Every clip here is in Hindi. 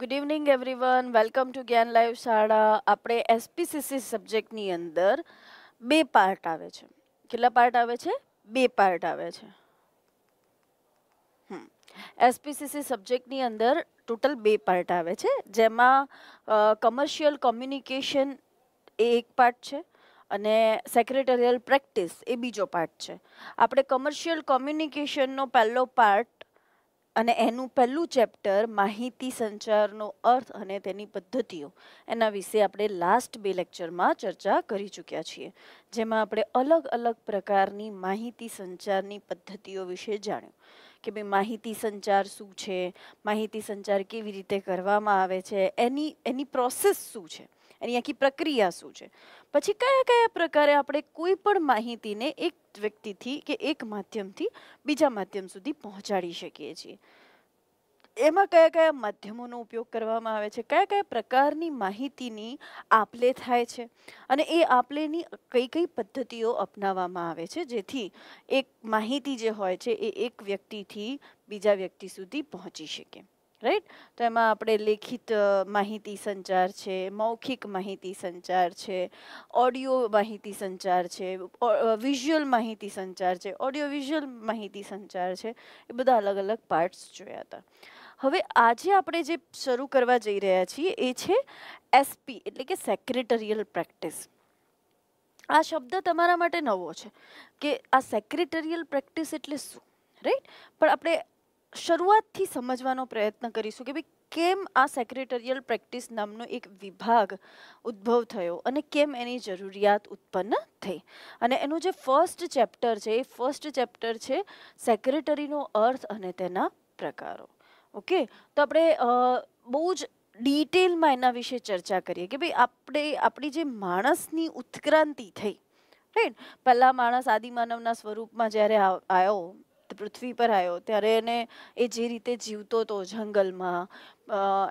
Good evening everyone, welcome to Gyan live Shala. આપણે એસપીસીસી સબ્જેક્ટની અંદર બે પાર્ટ આવે છે। કેટલા પાર્ટ આવે છે? બે પાર્ટ આવે છે। એસપીસીસી સબ્જેક્ટની અંદર ટોટલ બે પાર્ટ આવે છે, જેમાં કમર્શિયલ કોમ્યુનિકેશન એ એક પાર્ટ છે અને સેક્રેટરિયલ પ્રેક્ટિસ એ બીજો પાર્ટ છે। આપણે કમર્શિયલ કોમ્યુનિકેશનનો પહેલો પાર્ટ અને એનું પહેલું ચેપ્ટર માહિતી સંચારનો અર્થ અને તેની પદ્ધતિઓ એના વિશે આપણે લાસ્ટ બે લેક્ચરમાં ચર્ચા કરી ચૂક્યા છીએ, જેમાં આપણે અલગ અલગ પ્રકારની માહિતી સંચારની પદ્ધતિઓ વિશે જાણ્યું કે ભાઈ માહિતી સંચાર શું છે, માહિતી સંચાર કેવી રીતે કરવામાં આવે છે, એની પ્રોસેસ શું છે, એની આખી પ્રક્રિયા શું છે, પછી કયા કયા પ્રકારે આપણે કોઈ પણ માહિતીને એક વ્યક્તિથી કે એક માધ્યમથી બીજા માધ્યમ સુધી પહોંચાડી શકીએ છીએ, એમાં કયા કયા માધ્યમોનો ઉપયોગ કરવામાં આવે છે, કયા કયા પ્રકારની માહિતીની આપ-લે થાય છે અને એ આપ-લેની કઈ કઈ પદ્ધતિઓ અપનાવવામાં આવે છે જેથી એક માહિતી જે હોય છે એ એક વ્યક્તિથી બીજા વ્યક્તિ સુધી પહોંચી શકે। राइट, तो एम आपणे लिखित माहिती संचार छे, मौखिक माहिती संचार छे, ऑडियो माहिती संचार छे, विज्युअल माहिती संचार छे, ऑडियो विज्युअल माहिती संचार छे, ए बधा अलग अलग पार्ट्स जोया हता। हवे आजे आपणे जे शरू करवा जई रह्या छीए ए छे एसपी एटले के सेक्रेटरियल प्रेक्टिस। आ शब्द तमारा माटे नवो छे के आ सेक्रेटरियल प्रेक्टिस एटले शुं, राइट, पण आपणे શરૂઆતથી સમજવાનો પ્રયત્ન કરીશું કે ભાઈ કેમ આ સેક્રેટરિયલ પ્રેક્ટિસ નામનો એક વિભાગ ઉદ્ભવ થયો અને કેમ એની જરૂરિયાત ઉત્પન્ન થઈ। અને એનું જે ફર્સ્ટ ચેપ્ટર છે એ ફર્સ્ટ ચેપ્ટર છે સેક્રેટરીનો અર્થ અને તેના પ્રકારો। ઓકે, તો આપણે બહુ જ ડિટેલમાં એના વિશે ચર્ચા કરીએ કે ભાઈ આપણી જે માણસની ઉત્ક્રાંતિ થઈ, રાઈટ, પહેલાં માણસ આદિમાનવના સ્વરૂપમાં જ્યારે આવ્યો, पृथ्वी पर आयो त्यारे एने ए जे रीते जीवतो तो जंगल में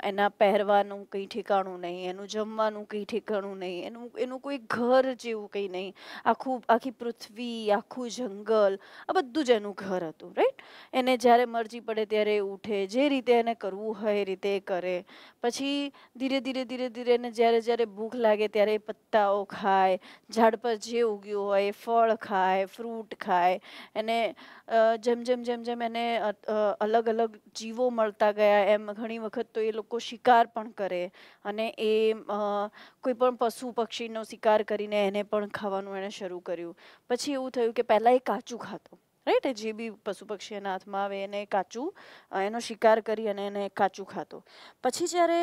एना पहेरवानुं कई ठेकाणुं नहीं, एनुं जमवानुं कई ठेकाणुं नहीं, एनुं कोई घर जेवुं कई नहीं, आखी पृथ्वी आखू जंगल आ बधुं ज एनुं घर हतुं, राइट। एने ज्यारे मरजी पड़े त्यारे उठे, जे रीते एने करवुं होय ए रीते करे, पछी धीरे धीरे धीरे धीरे एने ज्यारे ज्यारे भूख लागे त्यारे पत्ताओ खाए, झाड़ पर जे उग्युं होय फळ खाए, फ्रूट खाए, एने जेम जेम जेम जेम एने अलग अलग जीवो मळता गया एम घणी वखत तो ये लोग शिकार पण करे अने ए कोई पण पशु पक्षी नो शिकार करीने एने पण खावानुं एने शरू कर्युं। पछी एवुं थयुं के पहेला ए काचू खातो, राइट, जे बी पशु पक्षी एना हाथमां आवे एने काचू एनो शिकार करी अने एने काचू खातो। पछी ज्यारे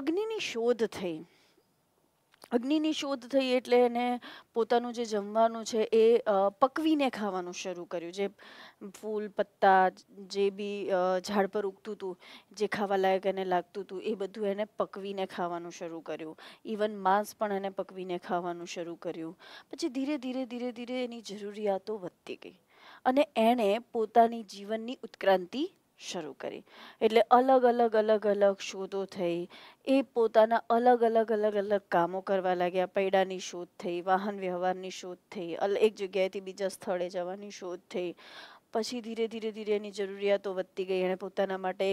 अग्निनी शोध थई, अग्निनी शोध थई एटले एने पोतानुं जे जमवानुं छे ए पकवीने खावानुं शरू कर्युं, जे फूल पत्ता जे बी झाड़ पर उगतुं हतुं जे खावा लायक एने लागतुं हतुं ए बधुं एने पकवीने खावानुं शरू कर्युं, इवन मांस पण एने पकवीने खावानुं शरू कर्युं। पछी धीरे धीरे धीरे धीरे एनी जरूरियातो वधती गई अने एणे पोतानी जीवननी उत्क्रांति शुरू करी। एटले अलग अलग अलग अलग शोधों थई, ए पोताना अलग अलग अलग अलग कामों करवा लाग्या, पैडानी शोध थई, वाहन व्यवहारनी शोध थई, एक जग्याएथी बीजा स्थळे जवानी शोध थई। पछी धीरे धीरे धीरे एनी जरूरियातो वधती गई, एणे पोताना माटे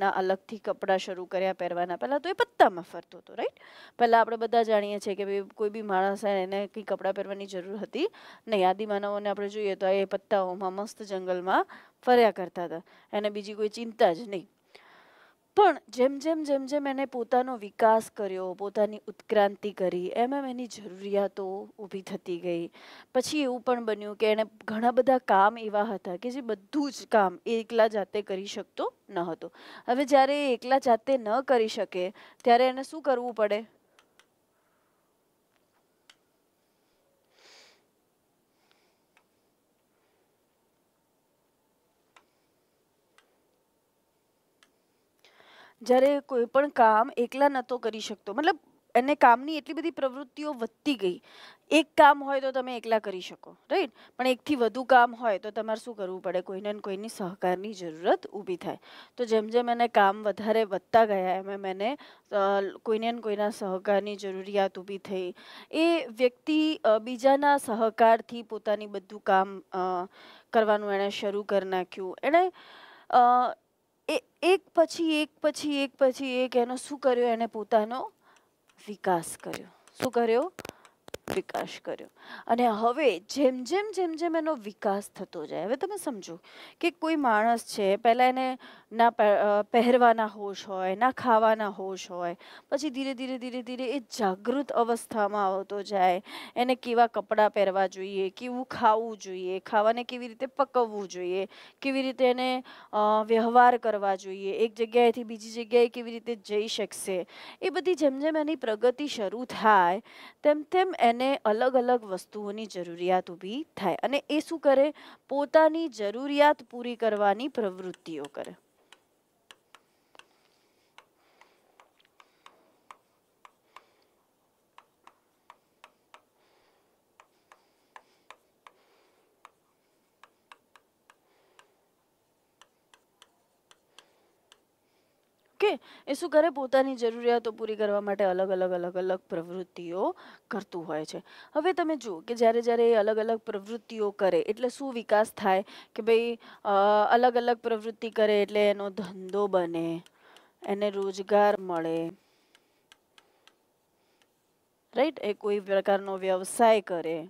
ना अलगथी कपड़ा शरू कर्या पहेरवाना। पहेला तो ए पत्तामां फरतो हतो, राइट, पहेला आपणे बधा जाणीए छीए के भाई कोई बी माणस एने कई कपड़ा पहेरवानी जरूर हती नहीं, आदिमानवोने आपणे जोईए तो ए पत्ताओमां मस्त जंगलमां फर्या करता था, एने बीजी कोई चिंता ज नहीं। पण जेम जेम जेम जेम एने पोतानो विकास कर्यो, पोतानी उत्क्रांति करी, एम एम एनी जरूरियातो ऊभी थती गई। पछी एवुं पण बन्युं के एने घणा बधा काम एवा हता के जे बधुं ज काम ए एकला जाते करी शकतो न हतो। हवे ज्यारे एकला जाते न करी शके त्यारे एने शुं करवुं पड़े? જ્યારે કોઈ પણ કામ એકલા નહોતો કરી શકતો, મતલબ એને કામની એટલી બધી પ્રવૃત્તિઓ વધતી ગઈ, એક કામ હોય તો તમે એકલા કરી શકો, રાઈટ, પણ એકથી વધુ કામ હોય તો તમારે શું કરવું પડે? કોઈને ને કોઈની સહકારની જરૂરત ઊભી થાય। તો જેમ જેમ એને કામ વધારે વધતા ગયા એમ એમ એને કોઈને ને કોઈના સહકારની જરૂરિયાત ઊભી થઈ, એ વ્યક્તિ બીજાના સહકારથી પોતાની બધું કામ કરવાનું એણે શરૂ કરી નાખ્યું। એણે એક પછી એક એનો શું કર્યો? એને પોતાનો વિકાસ કર્યો. શું કર્યો? વિકાસ કર્યો. અને હવે જેમ જેમ એનો વિકાસ થતો જાય, હવે તમે સમજો કે કોઈ માણસ છે, પહેલાં એને ના પહેરવાના હોશ હોય, ના ખાવાના હોશ હોય, પછી ધીરે ધીરે એ જાગૃત અવસ્થામાં આવતો જાય. એને કેવા કપડાં પહેરવા જોઈએ, કેવું ખાવું જોઈએ, ખાવાને કેવી રીતે પકવવું જોઈએ, કેવી રીતે એને વ્યવહાર કરવા જોઈએ, એક જગ્યાએથી બીજી જગ્યાએ કેવી રીતે જઈ શકશે, એ બધી જેમ જેમ એની પ્રગતિ શરૂ થાય તેમ તેમ એને અલગ અલગ વસ્તુઓની જરૂરિયાત ઊભી થાય. અને એ શું કરે? પોતાની જરૂરિયાત પૂરી કરવાની પ્રવૃત્તિઓ કરે. એ શું કરે? પોતાની જરૂરિયાતો પૂરી કરવા માટે અલગ અલગ પ્રવૃત્તિઓ કરતું હોય છે. હવે તમે જુઓ કે જ્યારે જ્યારે એ અલગ અલગ પ્રવૃત્તિઓ કરે એટલે શું વિકાસ થાય કે ભાઈ અલગ અલગ પ્રવૃત્તિ કરે એટલે એનો ધંધો બને, એને રોજગાર મળે, રાઈટ? એ કોઈ પ્રકારનો વ્યવસાય કરે.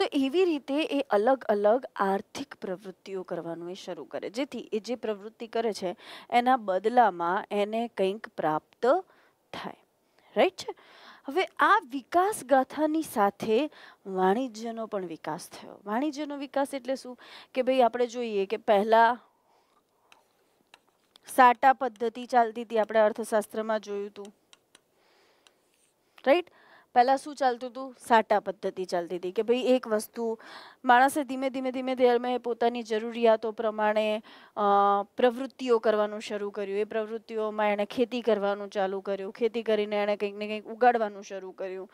તો એવી રીતે એ અલગ અલગ આર્થિક પ્રવૃત્તિઓ કરવાનું એ શરૂ કરે, જેથી એ જે પ્રવૃત્તિ કરે છે એના બદલામાં એને કંઈક પ્રાપ્ત થાય, રાઈટ છે? હવે આ વિકાસ ગાથાની સાથે વાણિજ્યનો પણ વિકાસ થયો. વાણિજ્યનો વિકાસ એટલે શું કે ભાઈ આપણે જોઈએ કે પહેલાં સાટા પદ્ધતિ ચાલતી હતી, આપણે અર્થશાસ્ત્રમાં જોયું હતું, રાઈટ? પહેલાં શું ચાલતું હતું? સાટા પદ્ધતિ ચાલતી હતી કે ભાઈ એક વસ્તુ માણસે ધીમે ધીમે પોતાની જરૂરિયાતો પ્રમાણે પ્રવૃત્તિઓ કરવાનું શરૂ કર્યું. એ પ્રવૃત્તિઓમાં એણે ખેતી કરવાનું ચાલુ કર્યું, ખેતી કરીને એણે કંઈક ને કંઈક ઉગાડવાનું શરૂ કર્યું.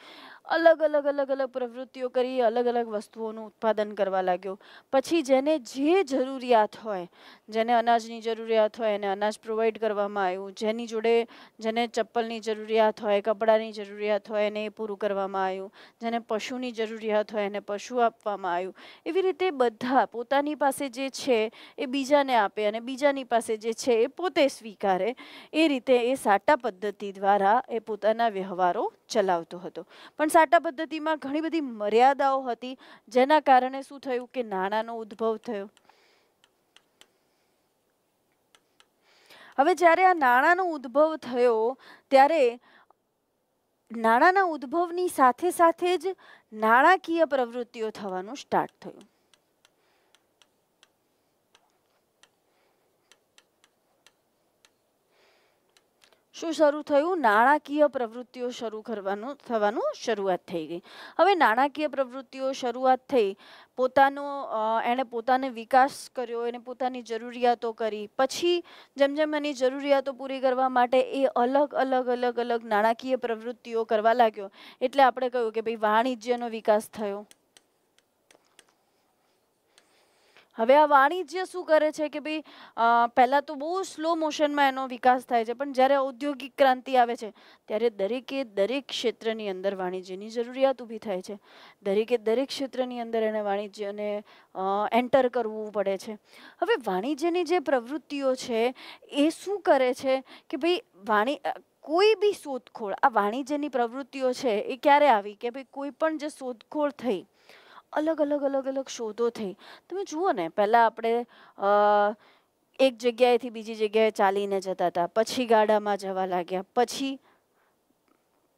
અલગ અલગ પ્રવૃત્તિઓ કરી અલગ અલગ વસ્તુઓનું ઉત્પાદન કરવા લાગ્યો. પછી જેને જે જરૂરિયાત હોય, જેને અનાજની જરૂરિયાત હોય એને અનાજ પ્રોવાઈડ કરવામાં આવ્યું, જેની જોડે જેને ચપ્પલની જરૂરિયાત હોય, કપડાની જરૂરિયાત હોય એને પૂરું કરવામાં આવ્યું, જેને પશુની જરૂરિયાત હોય એને પશુ આપવામાં આવ્યું. એવી રીતે બધા પોતાની પાસે જે છે એ બીજાને આપે અને બીજાની પાસે જે છે એ પોતે સ્વીકારે. એ રીતે એ સાટા પદ્ધતિ દ્વારા એ પોતાના વ્યવહારો ચલાવતો હતો. પણ સાટા પદ્ધતિમાં ઘણી બધી મર્યાદાઓ હતી, જેના કારણે શું થયું કે નાણાંનો ઉદ્ભવ થયો. હવે જ્યારે આ નાણાંનો ઉદ્ભવ થયો ત્યારે નાણાંના ઉદ્ભવની સાથે સાથે જ નાણાકીય પ્રવૃત્તિઓ થવાનું સ્ટાર્ટ થયું. શું શરૂ થયું? નાણાકીય પ્રવૃત્તિઓ શરૂ કરવાનું થવાનું શરૂઆત થઈ ગઈ. હવે નાણાકીય પ્રવૃત્તિઓ શરૂઆત થઈ, એણે પોતાનો વિકાસ કર્યો, એને પોતાની જરૂરિયાતો કરી. પછી જેમ જેમ એની જરૂરિયાતો પૂરી કરવા માટે એ અલગ અલગ નાણાકીય પ્રવૃત્તિઓ કરવા લાગ્યો. એટલે આપણે કહ્યું કે ભાઈ વાણિજ્યનો વિકાસ થયો. હવે આ વાણિજ્ય શું કરે છે કે ભાઈ પહેલાં તો બહુ સ્લો મોશનમાં એનો વિકાસ થાય છે, પણ જ્યારે ઔદ્યોગિક ક્રાંતિ આવે છે ત્યારે દરેક ક્ષેત્રની અંદર વાણિજ્યની જરૂરિયાત ઊભી થાય છે. દરેક ક્ષેત્રની અંદર એને વાણિજ્યને એન્ટર કરવું પડે છે. હવે વાણિજ્યની જે પ્રવૃત્તિઓ છે એ શું કરે છે કે ભાઈ કોઈ બી શોધખોળ, આ વાણિજ્યની પ્રવૃત્તિઓ છે એ ક્યારે આવી કે ભાઈ કોઈ પણ જે શોધખોળ થઈ, અલગ અલગ શોધો થઈ. તમે જુઓ ને, પહેલાં આપણે એક જગ્યાએથી બીજી જગ્યાએ ચાલીને જતા હતા, પછી ગાડામાં જવા લાગ્યા, પછી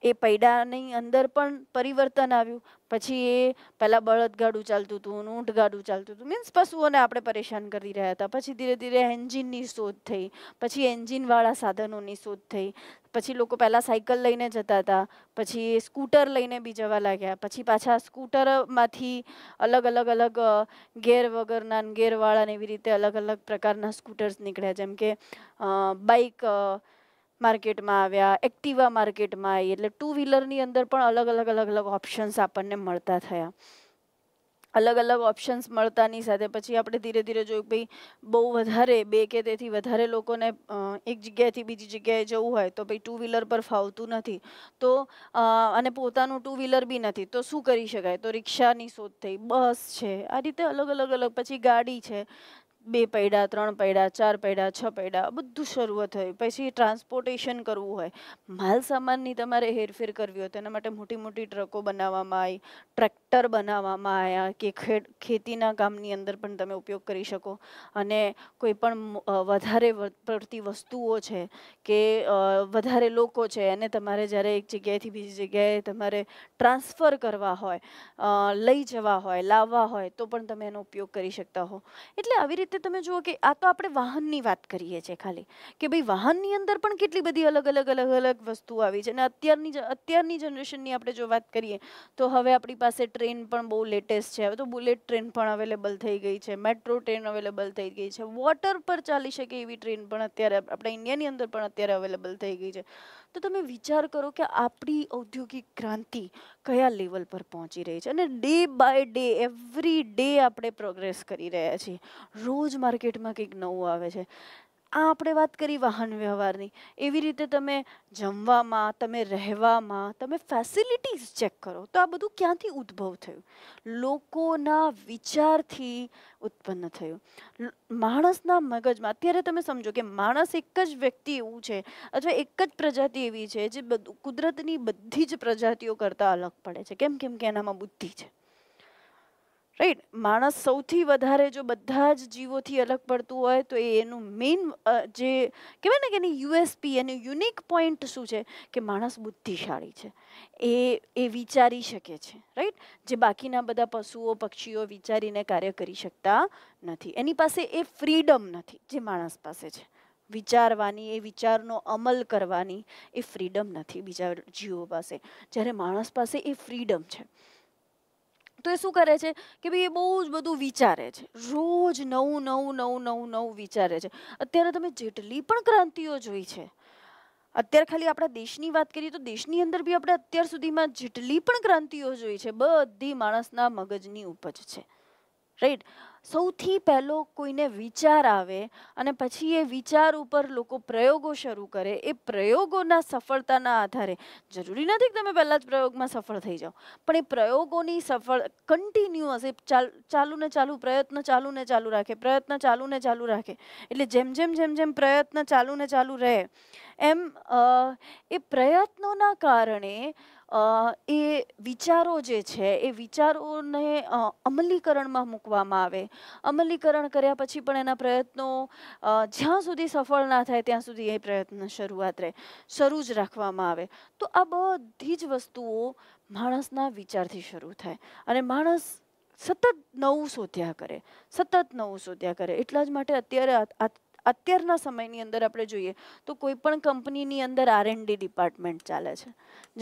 એ પૈડાની અંદર પણ પરિવર્તન આવ્યું. પછી એ પહેલાં બળદગાડું ચાલતું હતું, ઊંટગાડું ચાલતું હતું, મીન્સ પશુઓને આપણે પરેશાન કરી રહ્યા હતા. પછી ધીરે ધીરે એન્જિનની શોધ થઈ, પછી એન્જિનવાળા સાધનોની શોધ થઈ. પછી લોકો પહેલાં સાયકલ લઈને જતા હતા, પછી સ્કૂટર લઈને બી જવા લાગ્યા, પછી પાછા સ્કૂટરમાંથી અલગ અલગ ગેર વગરના, ગેરવાળાને એવી રીતે અલગ અલગ પ્રકારના સ્કૂટર્સ નીકળ્યા. જેમ કે બાઇક માર્કેટમાં આવ્યા, એક્ટિવા માર્કેટમાં આવી, એટલે ટુ વ્હીલરની અંદર પણ અલગ અલગ ઓપ્શન્સ આપણને મળતા થયા. અલગ અલગ ઓપ્શન્સ મળતાની સાથે પછી આપણે ધીરે ધીરે જોયું કે ભાઈ બહુ વધારે, બે કે તેથી વધારે લોકોને એક જગ્યાએથી બીજી જગ્યાએ જવું હોય તો ભાઈ ટુ વ્હીલર પર ફાવતું નથી, તો અને પોતાનું ટુ વ્હીલર બી નથી, તો શું કરી શકાય? તો રિક્ષાની શોધ થઈ, બસ છે, આ રીતે અલગ અલગ પછી ગાડી છે, बे पैडा त्रण पैडा चार पैडा छ पैडा बधुं शरू थयुं। पछी ट्रांसपोर्टेशन करवुं होय, माल सामाननी तमारे हेरफेर करवी होय तो एना माटे मोटी मोटी ट्रको बनाववामां आवी, ट्रेक्टर बनाववामां आव्या के खेतीना कामनी अंदर पण तमे उपयोग करी शको। अने कोई पण वधारे पड़ती वस्तुओ छे के वधारे लोको छे एने तमारे ज्यारे एक जग्याएथी बीजी जग्याए तमारे ट्रांसफर करवा होय, लई जवा होय, लाववा होय तो पण तमे एनो उपयोग करी शकता हो। एटले આવી રીતે તમે જુઓ કે આ તો આપણે વાહનની વાત કરીએ છીએ ખાલી કે ભાઈ વાહનની અંદર પણ કેટલી બધી અલગ અલગ અલગ અલગ વસ્તુઓ આવી છે. અને અત્યારની જનરેશનની આપણે જો વાત કરીએ તો હવે આપણી પાસે ટ્રેન પણ બહુ લેટેસ્ટ છે. હવે તો બુલેટ ટ્રેન પણ અવેલેબલ થઈ ગઈ છે, મેટ્રો ટ્રેન અવેલેબલ થઈ ગઈ છે, વોટર પર ચાલી શકે એવી ટ્રેન પણ અત્યારે આપણા ઇન્ડિયાની અંદર પણ અત્યારે અવેલેબલ થઈ ગઈ છે. તો તમે વિચાર કરો કે આપણી ઔદ્યોગિક ક્રાંતિ કયા લેવલ પર પહોંચી રહી છે. અને day by day every day આપણે પ્રોગ્રેસ કરી રહ્યા છીએ, રોજ માર્કેટમાં કંઈક નવું આવે છે. આ આપણે વાત કરી વાહન વ્યવહારની, એવી રીતે તમે જમવામાં, તમે રહેવામાં, તમે ફેસિલિટીઝ ચેક કરો તો આ બધું ક્યાંથી ઉદ્ભવ થયું? લોકોના વિચારથી ઉત્પન્ન થયું, માણસના મગજમાં. અત્યારે તમે સમજો કે માણસ એક જ વ્યક્તિ એવું છે અથવા એક જ પ્રજાતિ એવી છે જે કુદરતની બધી જ પ્રજાતિઓ કરતાં અલગ પડે છે. કેમ કે એનામાં બુદ્ધિ છે, રાઈટ? માણસ સૌથી વધારે જો બધા જ જીવોથી અલગ પડતું હોય તો એનું મેઇન જે કહેવાય ને કે એની યુએસપી, એનું યુનિક પોઈન્ટ શું છે કે માણસ બુદ્ધિશાળી છે, એ વિચારી શકે છે, રાઈટ? જે બાકીના બધા પશુઓ પક્ષીઓ વિચારીને કાર્ય કરી શકતા નથી. એની પાસે એ ફ્રીડમ નથી જે માણસ પાસે છે વિચારવાની, એ વિચારનો અમલ કરવાની એ ફ્રીડમ નથી બીજા જીવો પાસે, જ્યારે માણસ પાસે એ ફ્રીડમ છે. તો એ શું કરે છે કે ભાઈ એ બહુ જ બધું વિચારે છે, રોજ નવું નવું નવું નવું નવું વિચારે છે. અત્યારે તમે જેટલી પણ ક્રાંતિઓ જોઈ છે, અત્યારે ખાલી આપણા દેશની વાત કરીએ તો દેશની અંદર બી આપણે અત્યાર સુધીમાં જેટલી પણ ક્રાંતિઓ જોઈ છે બધી માણસના મગજની ઉપજ છે, રાઈટ? સૌથી પહેલો કોઈને વિચાર આવે અને પછી એ વિચાર ઉપર લોકો પ્રયોગો શરૂ કરે. એ પ્રયોગોના સફળતાના આધારે, જરૂરી નથી કે તમે પહેલાં જ પ્રયોગમાં સફળ થઈ જાઓ, પણ એ પ્રયોગોની સફળ કન્ટિન્યુઅસ એ ચાલુને ચાલુ પ્રયત્ન ચાલુને ચાલુ રાખે, પ્રયત્ન ચાલુને ચાલુ રાખે, એટલે જેમ જેમ જેમ જેમ પ્રયત્ન ચાલુને ચાલુ રહે એમ એ પ્રયત્નોના કારણે એ વિચારો જે છે એ વિચારોને અમલીકરણમાં મૂકવામાં આવે. અમલીકરણ કર્યા પછી પણ એના પ્રયત્નો જ્યાં સુધી સફળ ના થાય ત્યાં સુધી એ પ્રયત્ન શરૂ જ રાખવામાં આવે. તો આ બધી જ વસ્તુઓ માણસના વિચારથી શરૂ થાય અને માણસ સતત નવું શોધ્યા કરે, સતત નવું શોધ્યા કરે. એટલા જ માટે અત્યારના સમયની અંદર આપણે જોઈએ તો કોઈ પણ કંપનીની અંદર R&D ડિપાર્ટમેન્ટ ચાલે છે,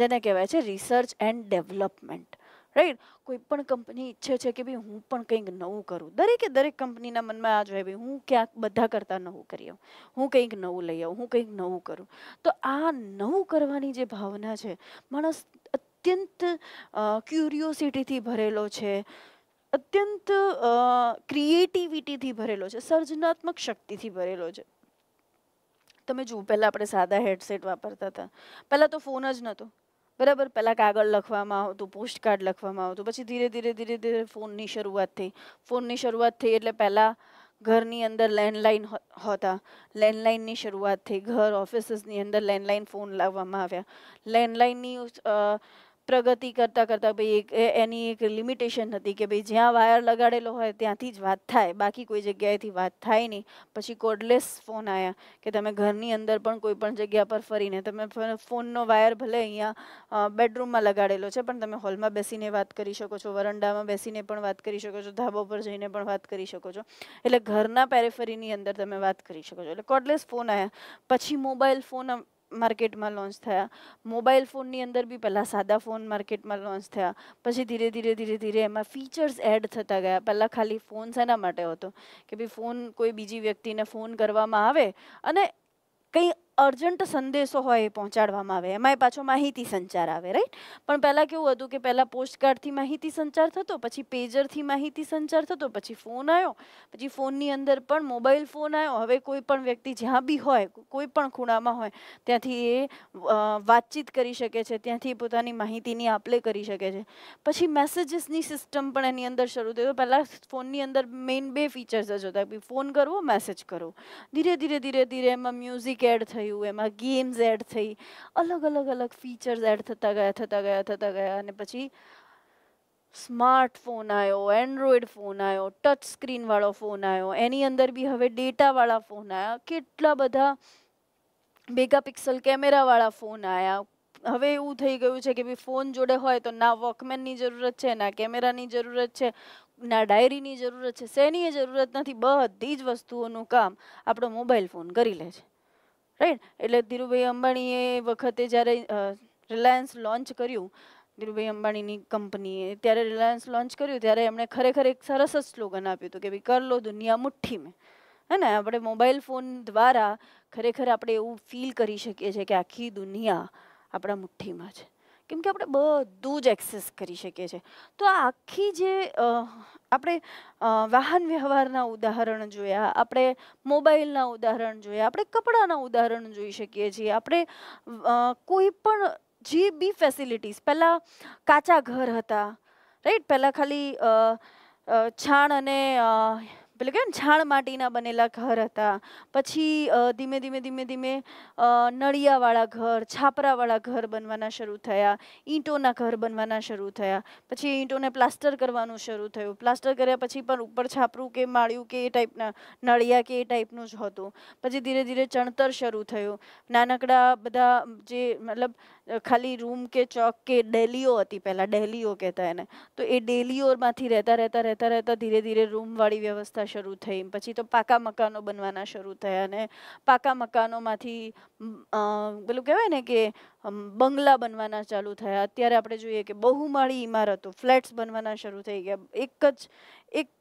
જેને કહેવાય છે રિસર્ચ એન્ડ ડેવલપમેન્ટ, રાઈટ? કોઈ પણ કંપની ઈચ્છે છે કે ભાઈ હું પણ કંઈક નવું કરું. દરેક કંપનીના મનમાં આ જ હોય, ભાઈ હું ક્યાંક બધા કરતાં નવું કરી આવું, હું કંઈક નવું લઈ આવું, હું કંઈક નવું કરું. તો આ નવું કરવાની જે ભાવના છે, માણસ અત્યંત ક્યુરિયોસિટીથી ભરેલો છે, અત્યંત ક્રિએટિવિટીથી ભરેલો છે, સર્જનાત્મક શક્તિથી ભરેલો છે. તમે જુઓ, પહેલાં આપણે સાદા હેડસેટ વાપરતા હતા, પહેલાં તો ફોન જ નહોતો, બરાબર? પહેલાં કાગળ લખવામાં આવતું, પોસ્ટકાર્ડ લખવામાં આવતું, પછી ધીરે ધીરે ધીરે ધીરે ફોનની શરૂઆત થઈ. એટલે પહેલાં ઘરની અંદર લેન્ડલાઇન હતા, લેન્ડલાઇનની શરૂઆત થઈ, ઘર ઓફિસીસની અંદર લેન્ડલાઇન ફોન લાવવામાં આવ્યા. લેન્ડલાઇનની પ્રગતિ કરતાં કરતાં ભાઈ એની એક લિમિટેશન હતી કે ભાઈ જ્યાં વાયર લગાડેલો હોય ત્યાંથી જ વાત થાય, બાકી કોઈ જગ્યાએથી વાત થાય નહીં. પછી કોર્ડલેસ ફોન આવ્યા કે તમે ઘરની અંદર પણ કોઈ પણ જગ્યા પર ફરીને તમે ફોનનો વાયર ભલે અહીંયા બેડરૂમમાં લગાડેલો છે પણ તમે હોલમાં બેસીને વાત કરી શકો છો, વરંડામાં બેસીને પણ વાત કરી શકો છો, ધાબો પર જઈને પણ વાત કરી શકો છો. એટલે ઘરના પેરેફરીની અંદર તમે વાત કરી શકો છો. એટલે કોર્ડલેસ ફોન આવ્યા. પછી મોબાઈલ ફોન માર્કેટમાં લોન્ચ થયા. મોબાઈલ ફોનની અંદર બી પહેલાં સાદા ફોન માર્કેટમાં લોન્ચ થયા, પછી ધીરે ધીરે ધીરે ધીરે એમાં ફીચર્સ એડ થતા ગયા. પહેલાં ખાલી ફોન શેના માટે હતો કે ભાઈ ફોન કોઈ બીજી વ્યક્તિને ફોન કરવામાં આવે અને કંઈ अर्जंट संदेशो होय पहोंचाडवामां आवे एमांय पाछो माहिती संचार आवे राइट। पण पहेला केवुं हतुं के पहेला पोस्टकार्ड थी माहिती संचार थतो, पछी पेजर थी माहिती संचार थतो, पछी फोन आव्यो, पछी फोननी अंदर पण मोबाइल फोन आव्यो। हवे कोई पण व्यक्ति ज्यां बी होय, कोई पण खूणामां होय, त्यांथी ए वातचीत करी शके छे, त्यांथी पोतानी माहितीनी आपले करी शके छे। पछी मेसेजीसनी सिस्टम पण एनी अंदर शरू थई। पहेला फोननी अंदर मेन बे फीचर्स ज हता के फोन करवो, मेसेज करवो। धीरे धीरे धीरे धीरे एमां म्यूजिक एड थई, गेम्स एड थई, अलग अलग अलग फीचर्स एड थता गया। ने पछी स्मार्टफोन आयो, एंड्रॉइड फोन आयो, टच स्क्रीन वालों फोन आयो, एनी अंदर भी हवे डेटा वाला फोन आया, केटला बधा मेगापिक्सल कैमेरा वाला फोन आया। हवे एवुं थई गयुं छे के भी फोन जोड़े होय तो ना वॉकमेन नी जरूरत छे, ना कैमेरा नी जरूरत छे, ना डायरी नी जरूरत छे, सेनी जरूरत नथी। बधी ज वस्तुओनुं काम आपणो मोबाइल फोन करी ले छे राइट। एटले धीरूभाई अंबाणीए वखते ज्यारे रिलायंस लॉन्च कर्युं, धीरूभाई अंबाणीनी कंपनीए त्यारे रिलायंस लॉन्च कर्युं त्यारे एमणे खरेखर एक सरस स्लोगन आप्युं हतुं के कर लो दुनिया मुठ्ठी में, है ना। आपणे मोबाइल फोन द्वारा खरेखर आपणे एवुं फील करी शकीए छीए के आखी दुनिया आपणा मुठ्ठीमां छे, केम के आपणे बधुं ज एक्सेस करी शकीए छीए। तो आखी जे आपणे वाहन व्यवहारना उदाहरण जोया, आपणे मोबाइलना उदाहरण जोया, आपणे कपड़ाना उदाहरण जोई शकीए छीए। आपणे कोई पण जे बी फेसिलिटीज, पहेला काचा घर हता राइट, पहेला खाली छाण अने पेले कहेवाय ने छाण माटीना बनेला घर हता, पछी धीमे धीमे धीमे धीमे नळियावाळा घर, छापरावाळा घर बनवाना शरू थया, ईंटोना घर बनवाना शरू थया, पछी ईंटोने प्लास्टर करवानुं शरू थयुं, प्लास्टर कर्या पछी पण उपर छापरू के माळियुं के ए टाइपना नळिया के ए टाइपनुं ज हतुं। पछी धीरे धीरे चणतर शरू थयुं, नानकड़ा बधा जे मतलब खाली रूम के चौक के डेलीओ हती, पहेला डेलीओ कहेता एने, तो ए डेलीओमांथी रहेता रहेता रहेता रहेता धीरे धीरे रूमवाળી व्यवस्था शुरू थई। पछी तो पाका मकानो बनवाना शुरू थया ने पाका मकानोमांथी पेलुं कहेवाय ने के बंगला बनवाना चालू थया। अत्यारे आपणे जोईए के बहुमाળી इमारतो, फ्लेट्स बनवाना शुरू थई गया। एक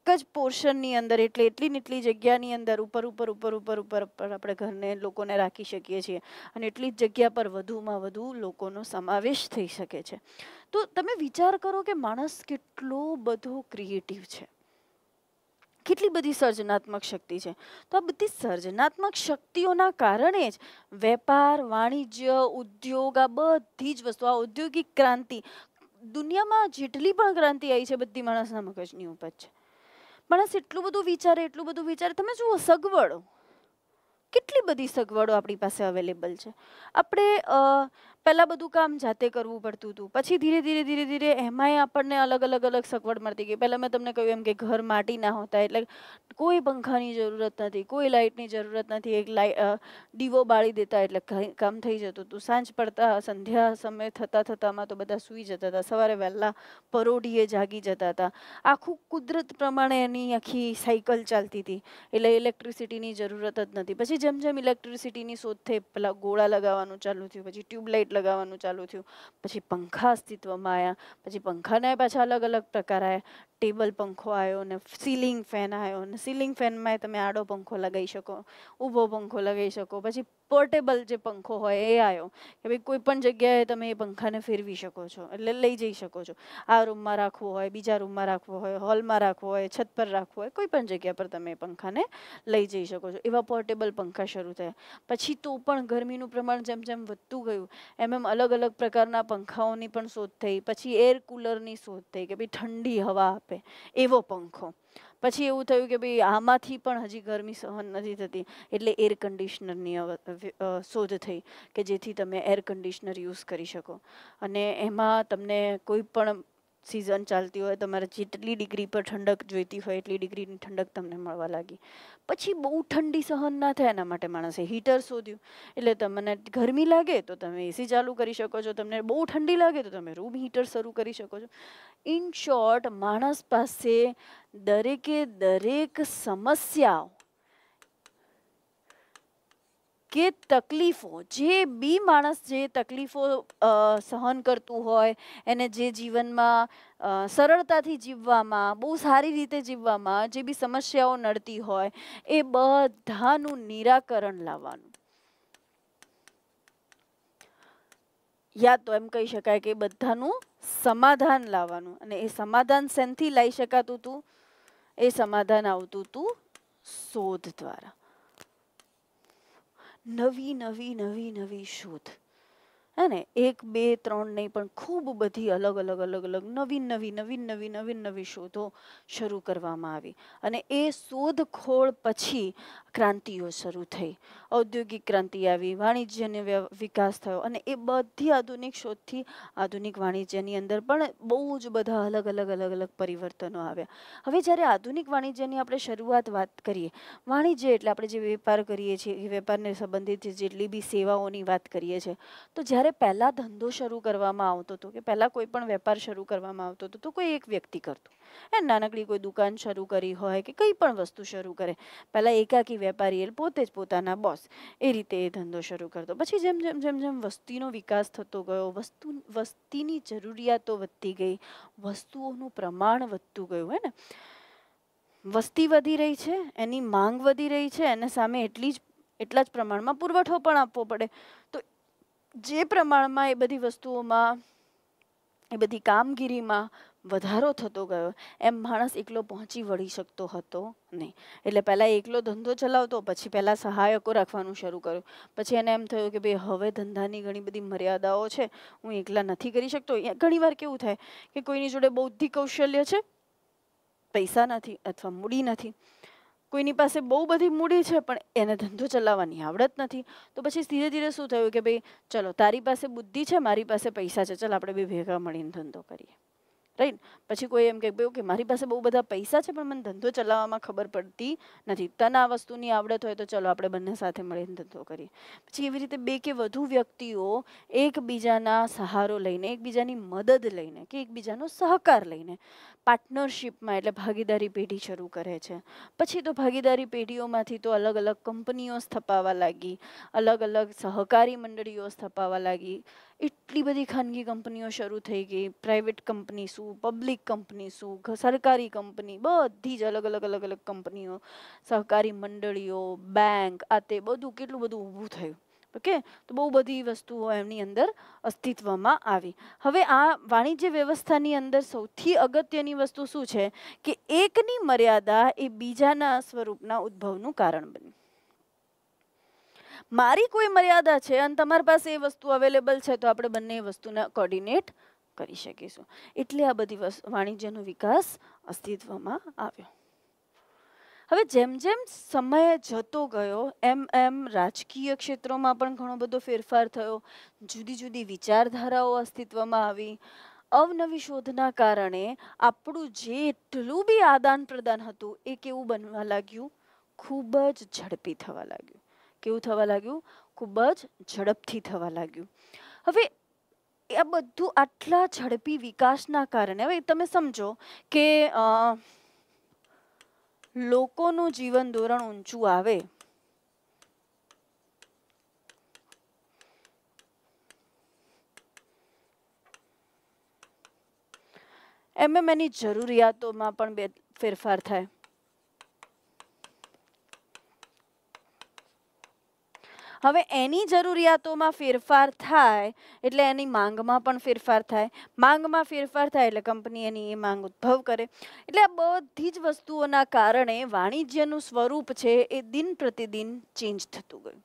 ज पोर्शननी अंदर एटले एटली ने एटली जग्यानी अंदर उपर उपर उपर उपर उपर उपर आपणे घरने लोकोने राखी शकीए छीए अने एटली ज जग्या पर वधुमां वधु लोकोनो समावेश थई शके छे। तो तमे विचार करो के माणस केटलो बधो क्रिएटिव छे, કેટલી બધી સર્જનાત્મક શક્તિ છે। તો આ બધી સર્જનાત્મક શક્તિઓના કારણે જ વેપાર, વાણિજ્ય, ઉદ્યોગ, આ બધી જ વસ્તુ, આ ઔદ્યોગિક ક્રાંતિ, દુનિયામાં જેટલી પણ ક્રાંતિ આવી છે બધી માણસના મગજની ઉપજ છે। માણસ એટલું બધું વિચારે, એટલું બધું વિચારે। તમે જુઓ સગવડો, કેટલી બધી સગવડો આપણી પાસે અવેલેબલ છે। આપણે પહેલાં બધું કામ જાતે કરવું પડતું હતું, પછી ધીરે ધીરે ધીરે ધીરે એમાંય આપણને અલગ અલગ અલગ સગવડ મળતી ગઈ। પહેલાં મેં તમને કહ્યું એમ કે ઘર માટીના હોતા, એટલે કોઈ પંખાની જરૂરત નથી, કોઈ લાઇટની જરૂરત નથી, એક દીવો બાળી દેતા એટલે કામ થઈ જતું હતું। સાંજ પડતા, સંધ્યા સમય થતાં થતાંમાં તો બધા સૂઈ જતા હતા, સવારે વહેલા પરોઢીએ જાગી જતા હતા। આખું કુદરત પ્રમાણે એની આખી સાયકલ ચાલતી હતી, એટલે ઇલેક્ટ્રિસિટીની જરૂરત જ નથી। પછી જેમ જેમ ઇલેક્ટ્રિસિટીની શોધ થઈ, પેલા ગોળા લગાવવાનું ચાલુ થયું, પછી ટ્યુબલાઇટ લગાવવાનું ચાલુ થયું, પછી પંખા અસ્તિત્વમાં આવ્યા, પછી પંખાના પાછા અલગ અલગ પ્રકાર આવ્યા। ટેબલ પંખો આવ્યો ને સીલિંગ ફેન આવ્યો ને સીલિંગ ફેનમાં તમે આડો પંખો લગાવી શકો, ઊભો પંખો લગાવી શકો, પછી પોર્ટેબલ જે પંખો હોય એ આવ્યો કે ભાઈ કોઈ પણ જગ્યાએ તમે એ પંખાને ફેરવી શકો છો, એટલે લઈ જઈ શકો છો। આ રૂમમાં રાખવો હોય, બીજા રૂમમાં રાખવો હોય, હોલમાં રાખવો હોય, છત પર રાખવો હોય, કોઈ પણ જગ્યા પર તમે એ પંખાને લઈ જઈ શકો છો, એવા પોર્ટેબલ પંખા શરૂ થયા। પછી તો પણ ગરમીનું પ્રમાણ જેમ જેમ વધતું ગયું એમ એમ અલગ અલગ પ્રકારના પંખાઓની પણ શોધ થઈ, પછી એર કુલરની શોધ થઈ કે ભાઈ ઠંડી હવા આપે એવો પંખો। પછી એવું થયું કે ભાઈ આમાંથી પણ હજી ગરમી સહન નથી થતી, એટલે એર કન્ડિશનરની શોધ થઈ કે જેથી તમે એર કન્ડિશનર યુઝ કરી શકો અને એમાં તમને કોઈ પણ सीजन चालती हो, तमारे जेटली डिग्री पर ठंडक जोईती होय एटली डिग्रीनी ठंडक तमने मळवा लागी। पछी बहु ठंडी सहन ना थाय एना माटे माणसे हीटर शोध्युं, एटले तमने गरमी लागे तो तमे एसी चालू करी शको छो, तमने बहु ठंडी लागे तो तमे रूम हीटर शरू करी शको छो। इन शोर्ट माणस पासे दरेके दरेक समस्या के तकलीफों, जे बी माणस जे तकलीफों सहन करतुं होय एने जे जीवन में सरलताथी जीववामां, बहु सारी रीते जीववामां जे बी समस्याओ नड़ती होय ए बधानुं निराकरण लाववानुं। या तो एम कही शकाय कि बधानु समाधान लावानु। अने ए समाधान सेनथी लाई शकातुं तुं, ए समाधान आवतुं तुं शोध द्वारा। नवी नवी नवी नवी शोध है ने, एक बे त्रण नहीं पण खूब बधी अलग अलग अलग अलग नवी नवी नवी नवी नवी नवी शोधों शुरू करवामां आवी। अने ए शोधखोळ पछी क्रांतिओ शुरू थई। औद्योगिक क्रांति आवी, वाणिज्यनो विकास थयो अने ए बधी आधुनिक शोधथी आधुनिक वाणिज्यनी अंदर पण बहु ज बधा अलग अलग अलग अलग परिवर्तनो आव्या। हवे ज्यारे आधुनिक वाणिज्यनी आपणे शरूआत वात करीए, वाणिज्य एटले आपणे जे वेपार करीए छीए, वेपारने संबंधित जेटली बी सेवाओनी वात करीए छीए, तो જ્યારે પહેલા ધંધો શરૂ કરવામાં આવતો તો કે પહેલા કોઈ પણ વેપાર શરૂ કરવામાં આવતો તો કોઈ એક વ્યક્તિ કરતો, એ નાનકડી કોઈ દુકાન શરૂ કરી હોય કે કંઈ પણ વસ્તુ શરૂ કરે, પહેલા એકાકી વેપારી એ પોતે જ પોતાના બોસ એ રીતે એ ધંધો શરૂ કરતો। પછી જેમ જેમ જેમ જેમ વસ્તીનો વિકાસ થતો ગયો, વસ્તીની જરૂરિયાતો વધતી ગઈ, વસ્તુઓનું પ્રમાણ વધતું ગયું, હે ને, વસ્તી વધી રહી છે, એની માંગ વધી રહી છે, એને સામે એટલા જ પ્રમાણમાં પુરવઠો પણ આપવો પડે। તો जे प्रमाण में ए बधी वस्तुओं में ए बधी कामगीरी में वधारो थतो गयो, एम माणस एकलो पहोंची वळी शकतो हतो नहीं। एटले पहला एकलो धंधो चलावतो, पछी पहला सहायको राखवानुं शरू कर्युं, पछी एने एम थयुं के भाई हवे धंधानी घणी बधी मर्यादाओ छे, हूँ एकला नथी करी शकतो। घणी वार केवुं थाय के कोईनी जोडे बौद्धिक कौशल्य छे, पैसा नथी अथवा मूडी नथी, कोईनी पासे बहु बधी मूडी छे पण एने धंधो चलाववानी आवडत नथी, तो पछी धीरे धीरे शुं थयुं के भाई चलो तारी पासे बुद्धि छे, मारी पासे पैसा छे, चल आपणे बे भेगा मळीने धंधो करीए, राइट। पछी कोई एम कहे के मारी पासे बहु बधा पैसा छे पण मने धंधो चलाववामां खबर पडती नथी, तने आ वस्तुनी आवडत होय तो चलो आपणे बंने साथे मळीने धंधो करीए। पछी एवी रीते बे के वधु व्यक्तिओ एकबीजाना सहारो लईने, एकबीजानी मदद लईने के एकबीजानो सहकार लईने पार्टनरशीप में एटले भागीदारी पेढ़ी शुरू करे छे। पछी तो भागीदारी पेढ़ीओ मांथी तो अलग अलग कंपनीओ स्थापावा लागी, अलग अलग सहकारी मंडळीओ स्थापावा लागी, एटली बधी खानगी कंपनीओ शरू थई गई, प्राइवेट कंपनी शू, पब्लिक कंपनी शू, सरकारी कंपनी, बधी ज अलग अलग अलग अलग कंपनीओ, सहकारी मंडळीओ, बैंक, आ ते बधुं केटलुं बधुं ऊभुं थयुं। ओके, तो बहु बधी वस्तुओं एमनी अंदर अस्तित्वमां आवी। हवे आ वाणिज्य व्यवस्थानी अंदर सौथी अगत्यनी वस्तु शुं छे के एकनी मर्यादा ए बीजाना स्वरूपना उद्भवनुं कारण बने। मारी कोई मर्यादा छे अने तमारी पासे ए वस्तु अवेलेबल छे, तो आपणे बंने वस्तुने कोऑर्डिनेट करी शकीशुं। एटले आ बधी वाणिज्यनो विकास अस्तित्वमां आव्यो। हवे जेम जेम समय जतो गयो एम एम राजकीय क्षेत्रों में पण घणो बधो फेरफार थयो, जुदी जुदी विचारधाराओ अस्तित्वमां आवी। अवनवी शोधना कारणे आपणुं जेटलुं बी आदान प्रदान हतुं ए केवुं बनवा लाग्युं, खूब ज झड़पी थवा लाग्युं। केवुं थवा लाग्युं? खूब ज झड़पथी थवा लाग्युं। हवे आ बधुं आटला झड़पी विकासना कारणे हवे तमे समजो के लोकोनुं जीवन धोरण ऊंचू आवे, एम एम एनी जरूरियातोमां पण फेरफार थाय। हवे एनी जरूरियातोमां फेरफार थाय एटले एनी मांगमां पण फेरफार थाय, मांगमां फेरफार थाय एटले कंपनी एनी ए मांग उद्भव करे। एटले आ बधी ज वस्तुओना कारणे वाणिज्यनुं स्वरूप छे ए दिन प्रतिदिन चेन्ज थतुं गयुं,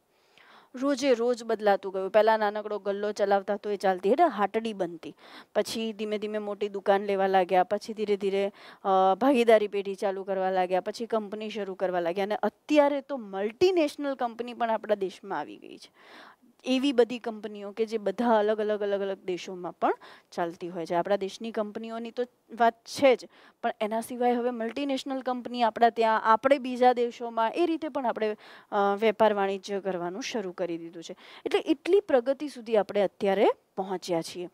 रोजे रोज बदलातुं गयुं। पहला नानकड़ो गल्लो चलावता तो ए चालती है हाटड़ी बनती, पछी धीमे धीमे मोटी दुकान लेवा लाग्या, पछी धीरे धीरे भागीदारी पेढ़ी चालू करवा लाग्या, पछी कंपनी शरू करवा लाग्या, अने अत्यारे तो मल्टीनेशनल कंपनी पण आपणा देशमां आवी गई छे। एवी बधी कंपनीओ के जे बधा अलग अलग अलग अलग देशोमां पण चालती होय छे। आपणा देशनी कंपनीओनी तो वात छे ज, पण एना सिवाय हवे मल्टीनेशनल कंपनी आपणा त्यां, आपणे बीजा देशोमां ए रीते पण आपणे वेपार वाणिज्य करवानुं शरू करी दीधुं छे। एटले એટલી प्रगति सुधी आपणे अत्यारे पहोंच्या छीए।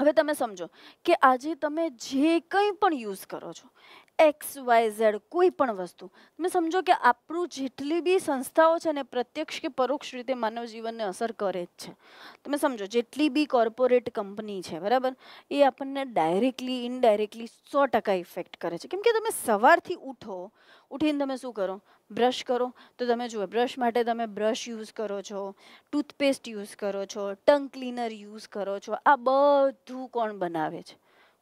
हवे तमे समजो के आजे तमे जे कंई पण यूज करो छो एक्स वाय जेड कोई पण वस्तु तमे समझो कि आपणु जेटली बी संस्थाओं छे ने प्रत्यक्ष के परोक्ष रीते मानव जीवन ने असर करे छे। तमे समझो जेटली बी कॉर्पोरेट कंपनी है बराबर, ये आपने डायरेक्टली इनडायरेक्टली 100% इफेक्ट करे छे। केम के तमे सवारथी उठो, उठीने तमे शुं करो, ब्रश करो तो तमे जुओ ब्रश माटे तमे ब्रश यूज करो छो, टूथपेस्ट यूज करो छो, टंग क्लीनर यूज करो छो। आ बधुं कोण बनावे छे?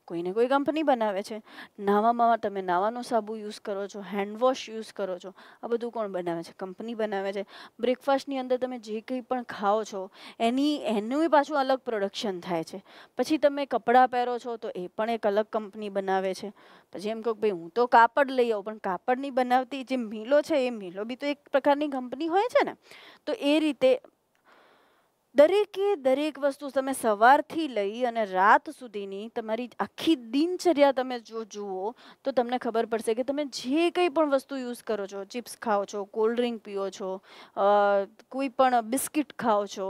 कोई ने कोई कंपनी बनावे छे। नावामां तमे नावानो साबु यूज करो छो, हैंडवॉश यूज करो छो, आ बधुं कोण बनावे छे? कंपनी बनावे छे। ब्रेकफास्टनी अंदर तमे जे कंई पण खाओ छो एनुंय पाछुं अलग प्रोडक्शन थाय छे। पछी तमे कपड़ा पहेरो छो तो ए पण एक अलग कंपनी बनावे छे। पछी एम कहो भाई हूँ तो कापड़ लई आऊँ, पण कापड़नी बनावती जे मीलो छे ए मीलो बी तो एक प्रकारनी कंपनी होय छे ने। तो ए रीते दरेके दरेक वस्तु तमे सवारथी लई अने रात सुधीनी तमारी आखी दिनचर्या तमे जो जुओ तो तमने खबर पड़शे कि तमे जे कंई पण वस्तु यूज करो छो, चिप्स खाओ छो, कोल्ड ड्रिंक पीओ छो, कोई पण बिस्किट खाओ छो,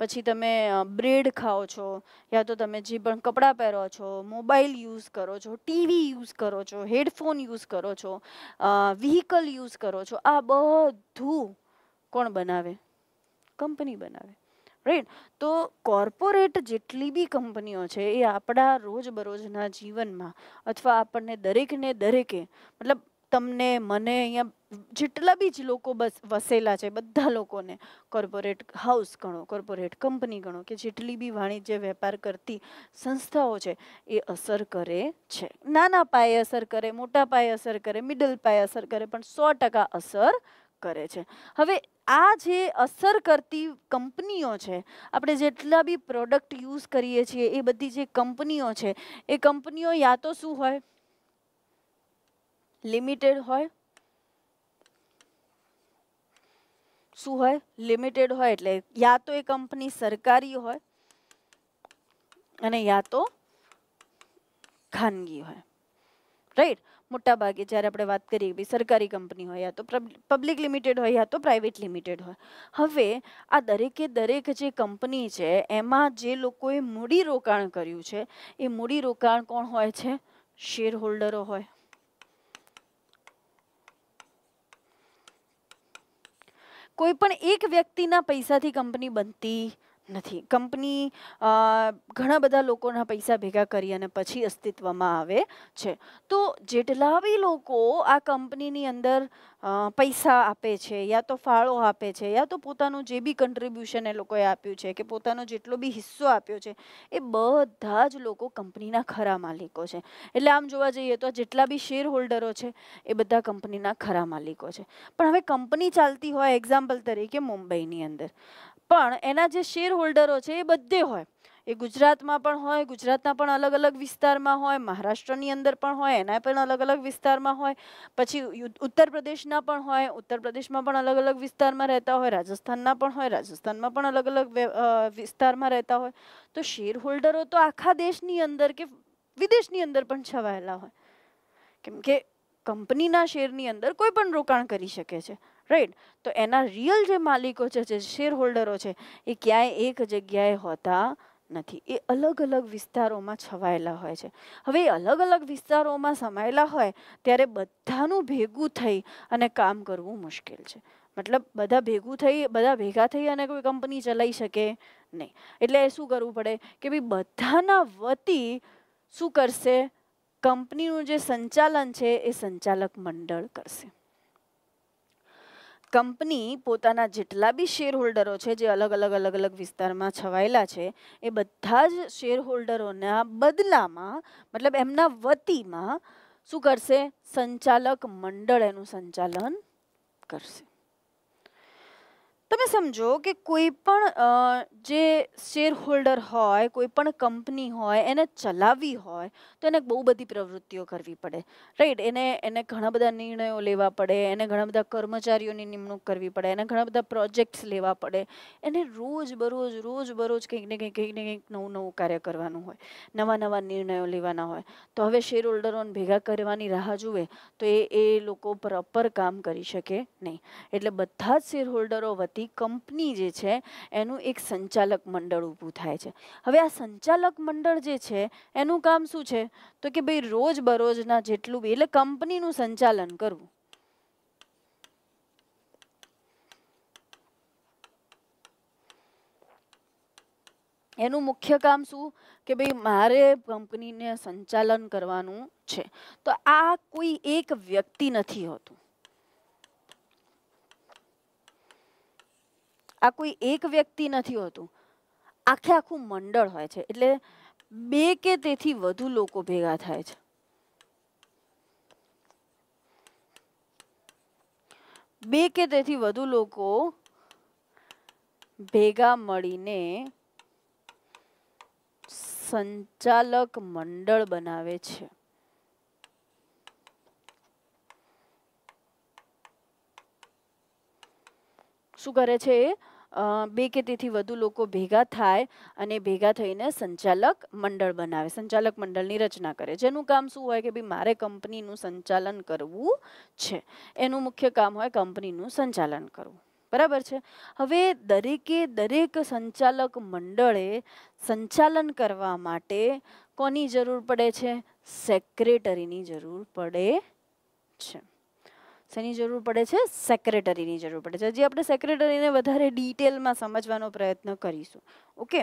पछी तमे ब्रेड खाओ छो, या तो तमे जे पण कपड़ा पहेरो छो, मोबाइल यूज करो छो, टीवी यूज करो छो, हेडफोन यूज करो छो, व्हीकल यूज करो छो, आ बधुं कोण बनावे? कंपनी बनावे, राइट। तो कॉर्पोरेट जेटली बी कंपनीओ छे ए आपड़ा रोजबरोजना जीवन में अथवा आपने दरेक ने दरेके मतलब तमने मने अहींया जेटला बी ज लोको बस वसेला छे बधा लोकोने कॉर्पोरेट हाउस गणो, कॉर्पोरेट कंपनी गणो के जेटली बी वाणिज्य व्यापार करती संस्थाओ छे ए असर करे छे। नाना पाये असर करे, मोटा पाये असर करे, मिडल पाये असर करे, पण 100% असर करे छे। हवे आ जे असर करती कंपनीओ छे आपणे जेटला बी प्रोडक्ट यूज करीए छीए ए बधी जे कंपनीओ छे ए कंपनीओ या तो शुं होय? लिमिटेड होय। शुं होय? लिमिटेड होय। एटले या तो ए कंपनी सरकारी होय अने या तो खानगी होय, राइट। मोटा भागे जयरे आपणे वात करीए के सरकारी कंपनी होय या तो पब्लिक लिमिटेड होय या तो प्राइवेट लिमिटेड होय। हवे आ दरेके दरेक जे कंपनी छे एमां जे लोकोए मूडी रोकाण कर्युं छे ए मूडी रोकाण कोण होय छे? शेर होल्डरो होय। कोई पण एक व्यक्तिना पैसाथी कंपनी बनती नहीं। कंपनी घणा बधा लोकोना पैसा भेगा करी अने पछी अस्तित्वमां आवे छे। तो जेटला बी लोको आ कंपनीनी अंदर पैसा आपे छे या तो फाळो आपे छे या तो पोतानुं जे बी कंट्रीब्यूशन ए लोकोए आप्युं छे के पोतानो जेटलो बी हिस्सो आप्यो छे ए बधा ज लोको कंपनीना खरा मालिको छे। एटले आम जोवा जईए तो जेटला बी शेर होल्डरो छे ए बधा कंपनीना खरा मालिको छे। पण हवे कंपनी चालती होय एक्झाम्पल तरीके मुंबईनी अंदर, पण एना जे शेर होल्डरो छे ए बधे होय। ए गुजरातमां पण होय, गुजरातना पण अलग अलग विस्तारमां होय, महाराष्ट्रनी अंदर पण होय, एना पण अलग अलग विस्तारमां होय, पछी उत्तर प्रदेशना पण होय, उत्तर प्रदेशमां पण अलग अलग विस्तारमां रहेता होय, राजस्थानना पण होय, राजस्थानमां पण अलग अलग विस्तारमां रहेता होय। तो शेर होल्डरो तो आखा देशनी अंदर के विदेशनी अंदर पण छवायेला होय, केम के कंपनीना शेरनी अंदर कोई पण रोकाण करी शके छे, राइट। तो एना रियल जे मालिको छे जे शेर होल्डरो छे ए क्यांय एक जग्याए होता नथी, ए अलग अलग विस्तारोमां छवायेला होय छे। हवे अलग अलग विस्तारोमां समायेला होय त्यारे बधानुं भेगुं थई अने काम करवुं मुश्किल छे। मतलब बधा भेगा थई अने कोई कंपनी चलाई शके नहीं, एटले शुं करवुं पड़े के भाई बधाना वती शुं करशे? कंपनीनुं जे संचालन छे ए संचालक मंडळ करशे। कंपनी पोताना जेटला बी शेर होल्डरो छे जे अलग अलग अलग अलग विस्तार में छवायेला छे ए बधा ज शेर होल्डरोना बदला में मतलब एमना वती में शुं करशे? संचालक मंडळ एनुं संचालन करशे। तमे समझो कि कोईपण जे शेर होल्डर होय, कोईपण कंपनी होय, एने चलावी होय तो एने बहु बधी प्रवृत्तिओ करवी पड़े, राइट। एने घणा बधा निर्णयों लेवा पड़े, एने घणा बधा कर्मचारीओनी निमणूक करवी पड़े, एने घणा बधा प्रोजेक्ट्स लेवा पड़े, एने रोज बरोज कंईक ने कंईक नवुं कार्य करवानुं होय, नवा निर्णयों लेवाना होय। तो हवे शेर होल्डरोने भेगा करवानी राह जुए तो ए लोको प्रोपर काम करी शके नहीं, एटले बधा ज शेर होल्डरो थी कंपनी जे छे एनु एक संचालक मंडल ऊभू थाय छे। हवे आ संचालक मंडल जे छे एनु काम शुं छे तो के भाई रोज बरोजना जेटलुं बी एटले कंपनीनुं संचालन करवुं। एनु मुख्य काम शुं के भाई मारे कंपनी ने संचालन करवानुं छे। तो आ कोई एक व्यक्ति नथी होतुं, आ कोई एक व्यक्ति नथी होतुं, आखे आखू मंडल होय छे। एटले बे के तेथी वधु लोको भेगा थाय छे, बे के तेथी वधु लोको भेगा मळीने संचालक मंडल बनावे छे। शुं करे छे? बे के तेथी वधु लोको भेगा थाय अने भेगा थईने संचालक मंडल बनावे, संचालक मंडलनी रचना करे, जेनुं काम शुं होय के भाई मारे कंपनीनुं संचालन करवुं छे। एनुं मुख्य काम होय कंपनीनुं संचालन करवुं। बराबर छे। हवे दरेके दरेक संचालक मंडळे संचालन करवा माटे कोनी जरूर पड़े छे? सेक्रेटरीनी जरूर पड़े छे। सेनी जरूर पड़े छे? सेक्रेटरीनी जरूर पड़े छे। जी आपणे सेक्रेटरीने वधारे डिटेलमां समजવાનો प्रयत्न करीशुं। ओके,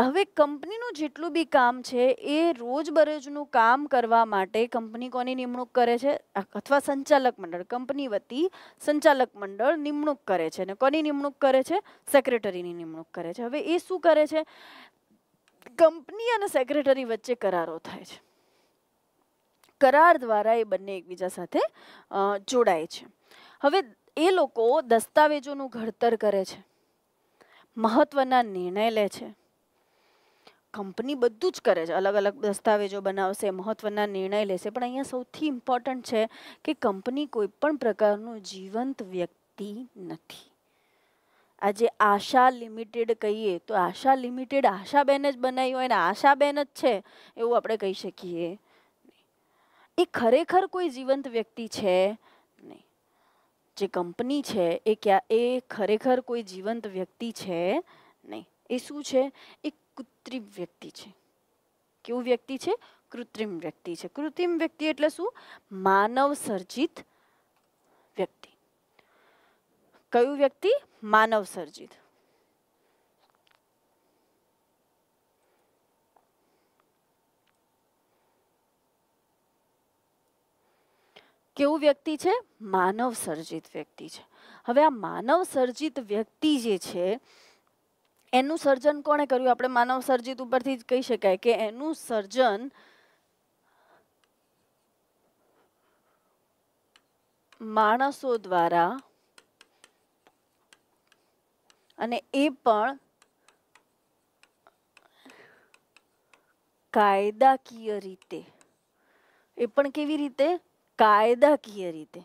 हवे कंपनीनुं जेटलुं बी काम छे ए रोजबरोजनुं काम करवा माटे कंपनी कोनी निमणूक करे छे? अथवा संचालक मंडळ, कंपनी वती संचालक मंडळ निमणूक करे छे। ने कोनी निमणूक करे छे? सेक्रेटरीनी निमणूक करे छे। हवे ए शुं करे छे? कंपनी अने सेक्रेटरी वच्चे करारो थाय छे, करार द्वारा ए बंने एकबीजा साथे जोडाय छे। हवे ए लोको दस्तावेजोनुं घडतर करे छे, महत्वना निर्णय ले छे। कंपनी बधुज करे, अलग अलग दस्तावेजों बनावशे, महत्वना निर्णय लेशे, पण अहींया सौथी इम्पोर्टंट छे कि कंपनी कोईपण प्रकारनो जीवंत व्यक्ति नथी। आज आशा लिमिटेड कहीए तो आशा लिमिटेड आशाबेन ज बनावी होय ने आशाबेन ज छे एवुं आपणे कही शकीए। ए खरेखर कोई जीवंत व्यक्ति छे नहीं। जे कंपनी छे ए क्या ए खरेखर कोई जीवंत व्यक्ति छे नहीं, ए शुं छे? एक कृत्रिम व्यक्ति छे। केवो व्यक्ति छे? कृत्रिम व्यक्ति छे। कृत्रिम व्यक्ति एटले शुं? मानव सर्जित व्यक्ति। कयो व्यक्ति? मानव सर्जित। केवो व्यक्ति छे? मानव सर्जित व्यक्ति छे। हवे आ मानव सर्जित व्यक्ति जे छे एनु सर्जन कोणे कर्युं? आपणे मानव सर्जित उपरथी कही शकाय के एनु सर्जन माणसों द्वारा अने ए पण कायदाकीय रीते, ए पण केवी रीते? कायदाकीय रीते।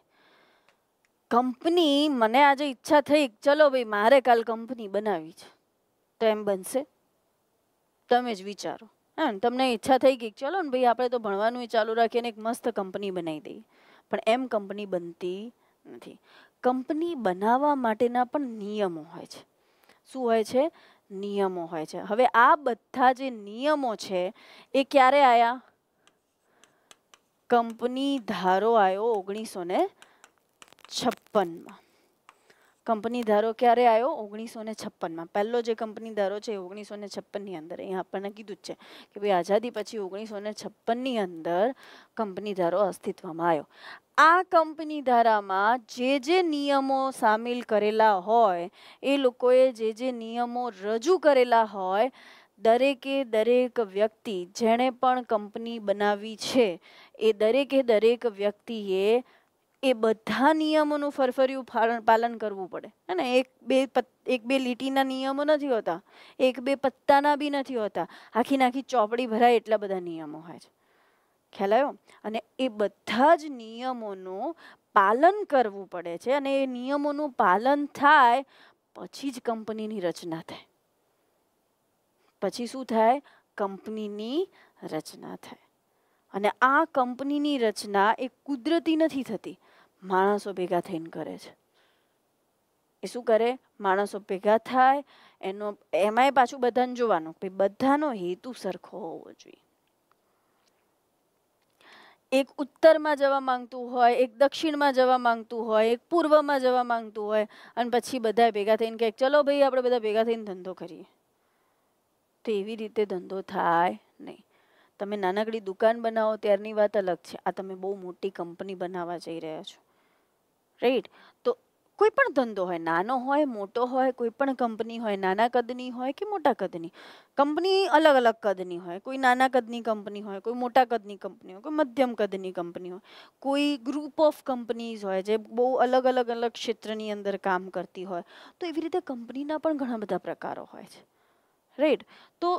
कंपनी मने आजे इच्छा थई चलो भाई मारे काल कंपनी बनावी छे तो एम बनशे? तमे ज विचारो। हाँ, तमने इच्छा थई कि चलो ने भाई आपणे तो भणवानुं चालू राखीने एक मस्त कंपनी बनावी दई, पण एम कंपनी बनती नथी। कंपनी बनावा माटेना पण नियमो होय छे। शुं होय छे? नियमो होय छे। हवे आ बधा जे नियमो छे ए क्यारे आया? कंपनी धारो आयो 1956 मां। कंपनी धारो क्यारे आयो? 1956 में। पहलो जो कंपनी धारो है 1956 अंदर, अँ अपन कीधुज है कि भाई आजादी पछी 1956 अंदर कंपनी धारो अस्तित्व में आयो। आ कंपनी धारा में जे नियमों सामिल करेला होय, ए लोकोए जे नियमों रजू करेला होय, दरेके दरेक व्यक्ति जेणे पण कंपनी बनावी छे ए दरेके दरेक व्यक्तिए ए बधा नियमों फरफरियु पालन करवू पड़े है ना। एक बे लीटीना नियमो नथी होता, एक बे पत्ताना भी नथी होता, आखी नाखी चौपड़ी भराय एटला बधा नियमो होय छे। ख्याल आव्यो? अने ए बधा ज नियमों पालन करवू पड़े छे अने ए नियमों पालन थाय पछी ज कंपनीनी रचना थाय, पछी शुं थाय? कंपनीनी रचना थाय। अने आ कंपनीनी रचना एक कुदरती नथी थती, माणसों भेगा थईने करे छे। એ શું કરે, માણસો ભેગા થાય, એનો એમાંય પાછું બધાને જોવાનું કે બધાનો હેતુ સરખો હોવો જોઈએ. એક ઉત્તરમાં જવા માંગતું હોય, એક દક્ષિણમાં જવા માંગતું હોય, એક પૂર્વમાં જવા માંગતું હોય, અને પછી બધા ભેગા થઈને કે ચલો ભાઈ આપણે બધા ભેગા થઈને ધંધો કરીએ, તો એવી રીતે ધંધો થાય નહીં. તમે નાનકડી દુકાન બનાવો ત્યારની વાત અલગ છે, આ તમે બહુ મોટી કંપની બનાવવા જઈ રહ્યા છો, રાઈટ? તો कोई पण धंधो होय, नानो होय मोटो होय, कोई पण कंपनी होय, नाना कदनी होय कि मोटा कदनी कंपनी, अलग अलग कदनी होय, कोई नाना कदनी कंपनी होय, कोई मोटा कदनी कंपनी होय, कोई मध्यम कदनी कंपनी होय, कोई ग्रुप ऑफ कंपनीज होय जे बहु अलग अलग अलग क्षेत्रनी अंदर काम करती होय. तो एवी रीते कंपनीना पण घणा बधा प्रकारो होय छे, राइट? तो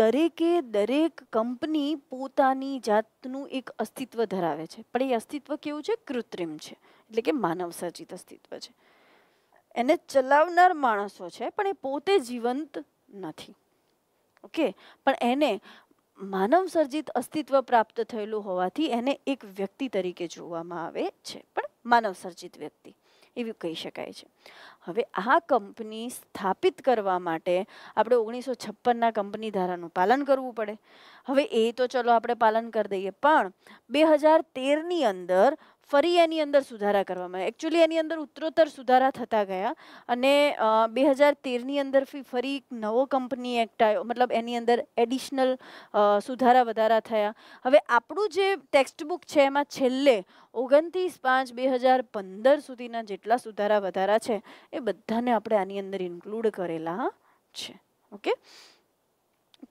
दरेके दरेक कंपनी पोतानी जातनुं एक अस्तित्व धरावे छे, पण ए अस्तित्व केवुं छे, कृत्रिम छे, એટલે કે માનવ સર્જિત અસ્તિત્વ છે. એને ચલાવનાર માણસો છે પણ એ પોતે જીવંત નથી, ઓકે? પણ એને માનવ સર્જિત અસ્તિત્વ પ્રાપ્ત થયેલું હોવાથી એને એક વ્યક્તિ તરીકે જોવામાં આવે છે, પણ માનવ સર્જિત વ્યક્તિ એવું કહી શકાય છે. હવે આ કંપની સ્થાપિત કરવા માટે આપણે 1956ના કંપની ધારાનું પાલન કરવું પડે. હવે એ તો ચલો આપણે પાલન કરી દઈએ, પણ 2013ની અંદર ફરી એની અંદર સુધારા કરવામાં આવ્યા. એકચ્યુઅલી એની અંદર ઉત્તરોત્તર સુધારા થતા ગયા અને 2013ની અંદર ફરી એક નવો કંપની એક્ટ આવ્યો, મતલબ એની અંદર એડિશનલ સુધારા વધારા થયા. હવે આપણું જે ટેક્સ્ટબુક છે એમાં છેલ્લે 29/5/2015 સુધીના જેટલા સુધારા વધારા છે એ બધાને આપણે આની અંદર ઇન્ક્લુડ કરેલા છે, ઓકે?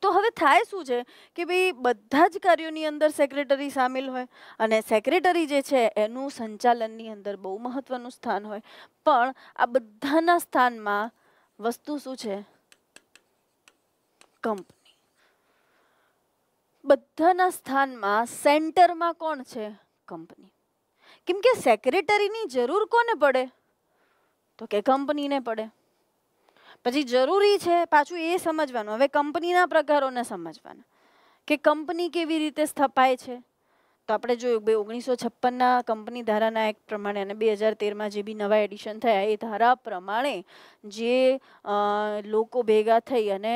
તો હવે થાય શું છે કે ભાઈ બધા જ કાર્યોની અંદર સેક્રેટરી સામેલ હોય અને સેક્રેટરી જે છે એનું સંચાલનની અંદર બહુ મહત્વનું સ્થાન હોય, પણ આ બધાના સ્થાનમાં વસ્તુ શું છે? કંપની. બધાના સ્થાનમાં સેન્ટરમાં કોણ છે? કંપની. કેમ કે સેક્રેટરીની જરૂર કોને પડે? તો કે કંપનીને પડે. पछी जरूरी है पाछू ए समझवानुं, हवे कंपनीना प्रकारोने समझवाना के कंपनी केवी रीते स्थापाय छे. तो आपणे जोयुं के 1956ना कंपनी धाराना एक्ट प्रमाणे अने 2013मां जे बी नवा एडिशन थया ए धारा प्रमाणे जे लोको भेगा थई अने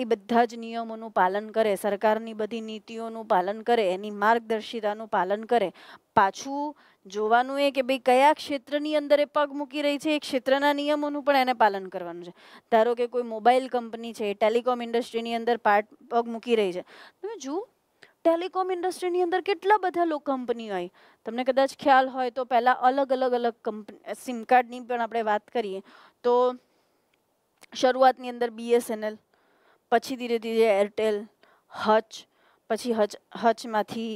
ए बधा ज नियमोनुं पालन करे, सरकारनी बधी नीतिओनुं पालन करे, एनी मार्गदर्शिकानुं पालन करे. पाछू જોવાનું એ કે ભાઈ કયા ક્ષેત્રની અંદર એ પગ મૂકી રહી છે, એ ક્ષેત્રના નિયમોનું પણ એને પાલન કરવાનું છે. ધારો કે કોઈ મોબાઈલ કંપની છે, ટેલિકોમ ઇન્ડસ્ટ્રીની અંદર પગ મૂકી રહી છે. તમે જુઓ ટેલિકોમ ઇન્ડસ્ટ્રીની અંદર કેટલા બધા લોકો કંપનીઓ આવી. તમને કદાચ ખ્યાલ હોય તો પહેલાં અલગ અલગ અલગ કંપની સિમ કાર્ડની પણ આપણે વાત કરીએ તો શરૂઆતની અંદર BSNL, પછી ધીરે ધીરે એરટેલ, હચ, પછી હચમાંથી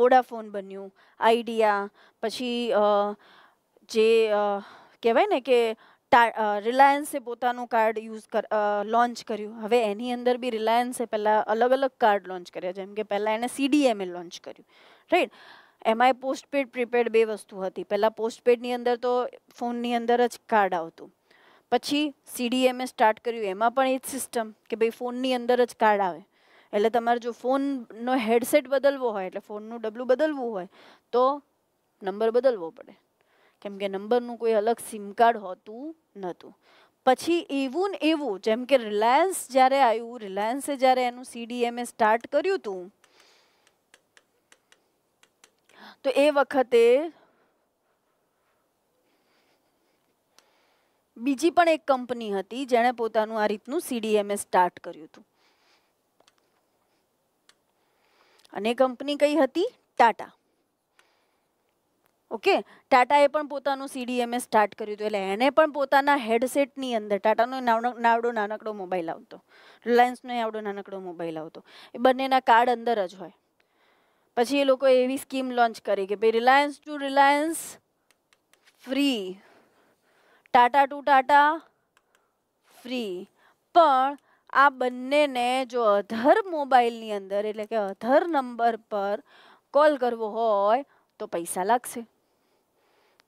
વોડાફોન બન્યું, આઈડિયા, પછી જે કહેવાય ને કે રિલાયન્સે પોતાનું કાર્ડ લોન્ચ કર્યું. હવે એની અંદર બી રિલાયન્સે પહેલાં અલગ અલગ કાર્ડ લોન્ચ કર્યા, જેમ કે પહેલાં એણે CDMA લોન્ચ કર્યું, રાઈટ? એમાંય પોસ્ટપેડ પ્રીપેડ બે વસ્તુ હતી. પહેલાં પોસ્ટપેડની અંદર તો ફોનની અંદર જ કાર્ડ આવતું, પછી CDMA સ્ટાર્ટ કર્યું, એમાં પણ એ જ સિસ્ટમ કે ભાઈ ફોનની અંદર જ કાર્ડ આવે. એટલે તમારે જો ફોનનો હેડસેટ બદલવો હોય, એટલે ફોનનું ડબલું બદલવું હોય તો નંબર બદલવો પડે, કેમ કે નંબરનું કોઈ અલગ સિમ કાર્ડ હોતું નહોતું. પછી એવું ને એવું, જેમ કે રિલાયન્સ જ્યારે આવ્યું, રિલાયન્સે જ્યારે એનું CDMA સ્ટાર્ટ કર્યું હતું તો એ વખતે બીજી પણ એક કંપની હતી જેણે પોતાનું આ રીતનું CDMA સ્ટાર્ટ કર્યું હતું. અને કંપની કઈ હતી? ટાટા, ઓકે? ટાટાએ પણ પોતાનું CDMA સ્ટાર્ટ કર્યું હતું, એટલે એને પણ પોતાના હેડસેટની અંદર ટાટાનો નાવડો નાનકડો મોબાઈલ આવતો, રિલાયન્સનો આવડો નાનકડો મોબાઈલ આવતો, એ બંનેના કાર્ડ અંદર જ હોય. પછી એ લોકોએ એવી સ્કીમ લોન્ચ કરી કે ભાઈ Reliance to Reliance free, Tata to Tata free. પણ આ બંનેને જો અધર મોબાઈલની અંદર એટલે કે અધર નંબર પર કોલ કરવો હોય તો પૈસા લાગશે,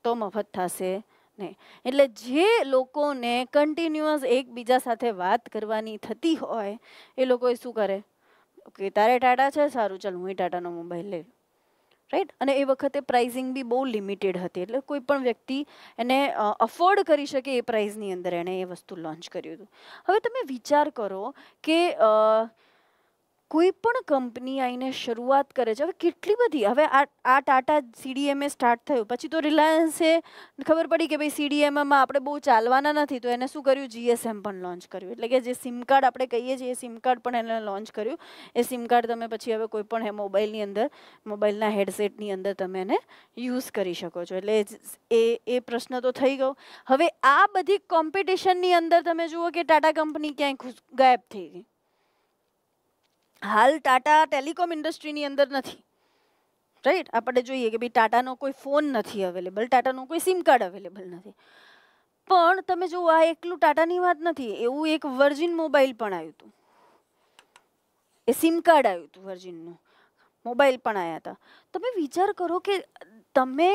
તો મફત થશે નહીં. એટલે જે લોકોને કન્ટિન્યુઅસ એકબીજા સાથે વાત કરવાની થતી હોય એ લોકોએ શું કરે, ઓકે તારે ટાટા છે, સારું ચાલ હું એ ટાટાનો મોબાઈલ લઈ લઉં, राइट अने ए वखते प्राइसिंग भी बहुत लिमिटेड हती एटले कोई पण व्यक्ति एने अफोर्ड करी शके ए प्राइसनी अंदर एने ए वस्तु लॉन्च कर्युं हतुं। हवे तमे विचार करो के कोईपण कंपनी आईने शुरुआत करे छे, हवे केटली बधी हवे आ टाटा सीडीएमए स्टार्ट थयो पछी तो रिलायंसे खबर पड़ी कि भाई सीडीएमए में आपणे बहु चालवाना नथी तो एने शुं कर्युं जीएसएम पण लॉन्च कर्युं एटले के जे सीम कार्ड आपणे कहीए छीए सीम कार्ड पण एने लॉन्च कर्युं। ए सीम कार्ड तमे पछी हवे कोईपण मोबाइलनी अंदर मोबाइलना हेडसेटनी अंदर तमे एने यूज करी शको छो एटले ए प्रश्न तो थई गयो। हवे आ बधी कॉम्पिटिशननी अंदर तमे जुओ के टाटा कंपनी क्यांय गायब थई गई। हाल टाटा टेलिकॉम इंडस्ट्री नी अंदर नहीं राइट आपणे जोईए कि भाई टाटा नो कोई फोन नहीं अवेलेबल, टाटा नो कोई सीम कार्ड अवेलेबल नहीं, पण तमे जो आ एकलू टाटा नी वात नहीं एवुं एक वर्जिन मोबाइल पण आव्युं हतुं, ए सीम कार्ड आव्युं हतुं, वर्जिन नो मोबाइल पण आव्या हता। तमे विचार करो कि तमे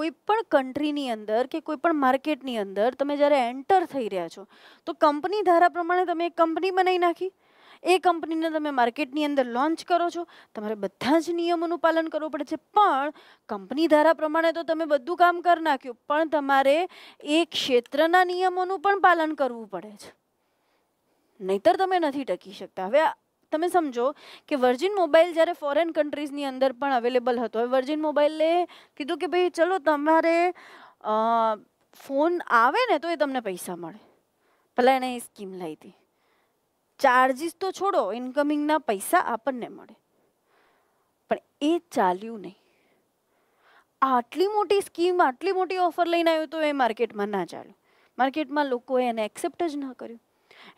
कोईपण कंट्री नी अंदर के कोईपण मार्केट नी अंदर तमे ज्यारे एंटर थई रह्या छो तो कंपनी धारा प्रमाणे तमे एक कंपनी बनावी नाखी, ए कंपनी ने तमे मार्केट नी अंदर लॉन्च करो छो, तमारे बधा ज नियमोनुं पालन करवुं पड़े छे, पण कंपनी धारा प्रमाणे तो तमे बधुं काम करी नाख्युं पण तमारे ए क्षेत्रना नियमोनुं पण पालन करवुं पड़े छे नहींतर तमे नथी टकी शकता। हवे तमे समझो कि वर्जिन मोबाइल ज्यारे फॉरेन कंट्रीज नी अंदर पण अवेलेबल हतो, हवे वर्जिन मोबाइले कीधुं कि भाई चलो तमारे फोन आवे ने तो ए तमने पैसा मळे, भला एणे ए स्कीम लावी हती चार्जिस तो छोड़ो इनकमिंग ना पैसा आपने मळे पण ए चाल्युं नहीं। आटली मोटी स्कीम आटली मोटी ऑफर लईने आव्यो तो ए मार्केट में ना चाल्युं, मार्केट में लोकोए एने एक्सेप्ट ज ना कर्युं।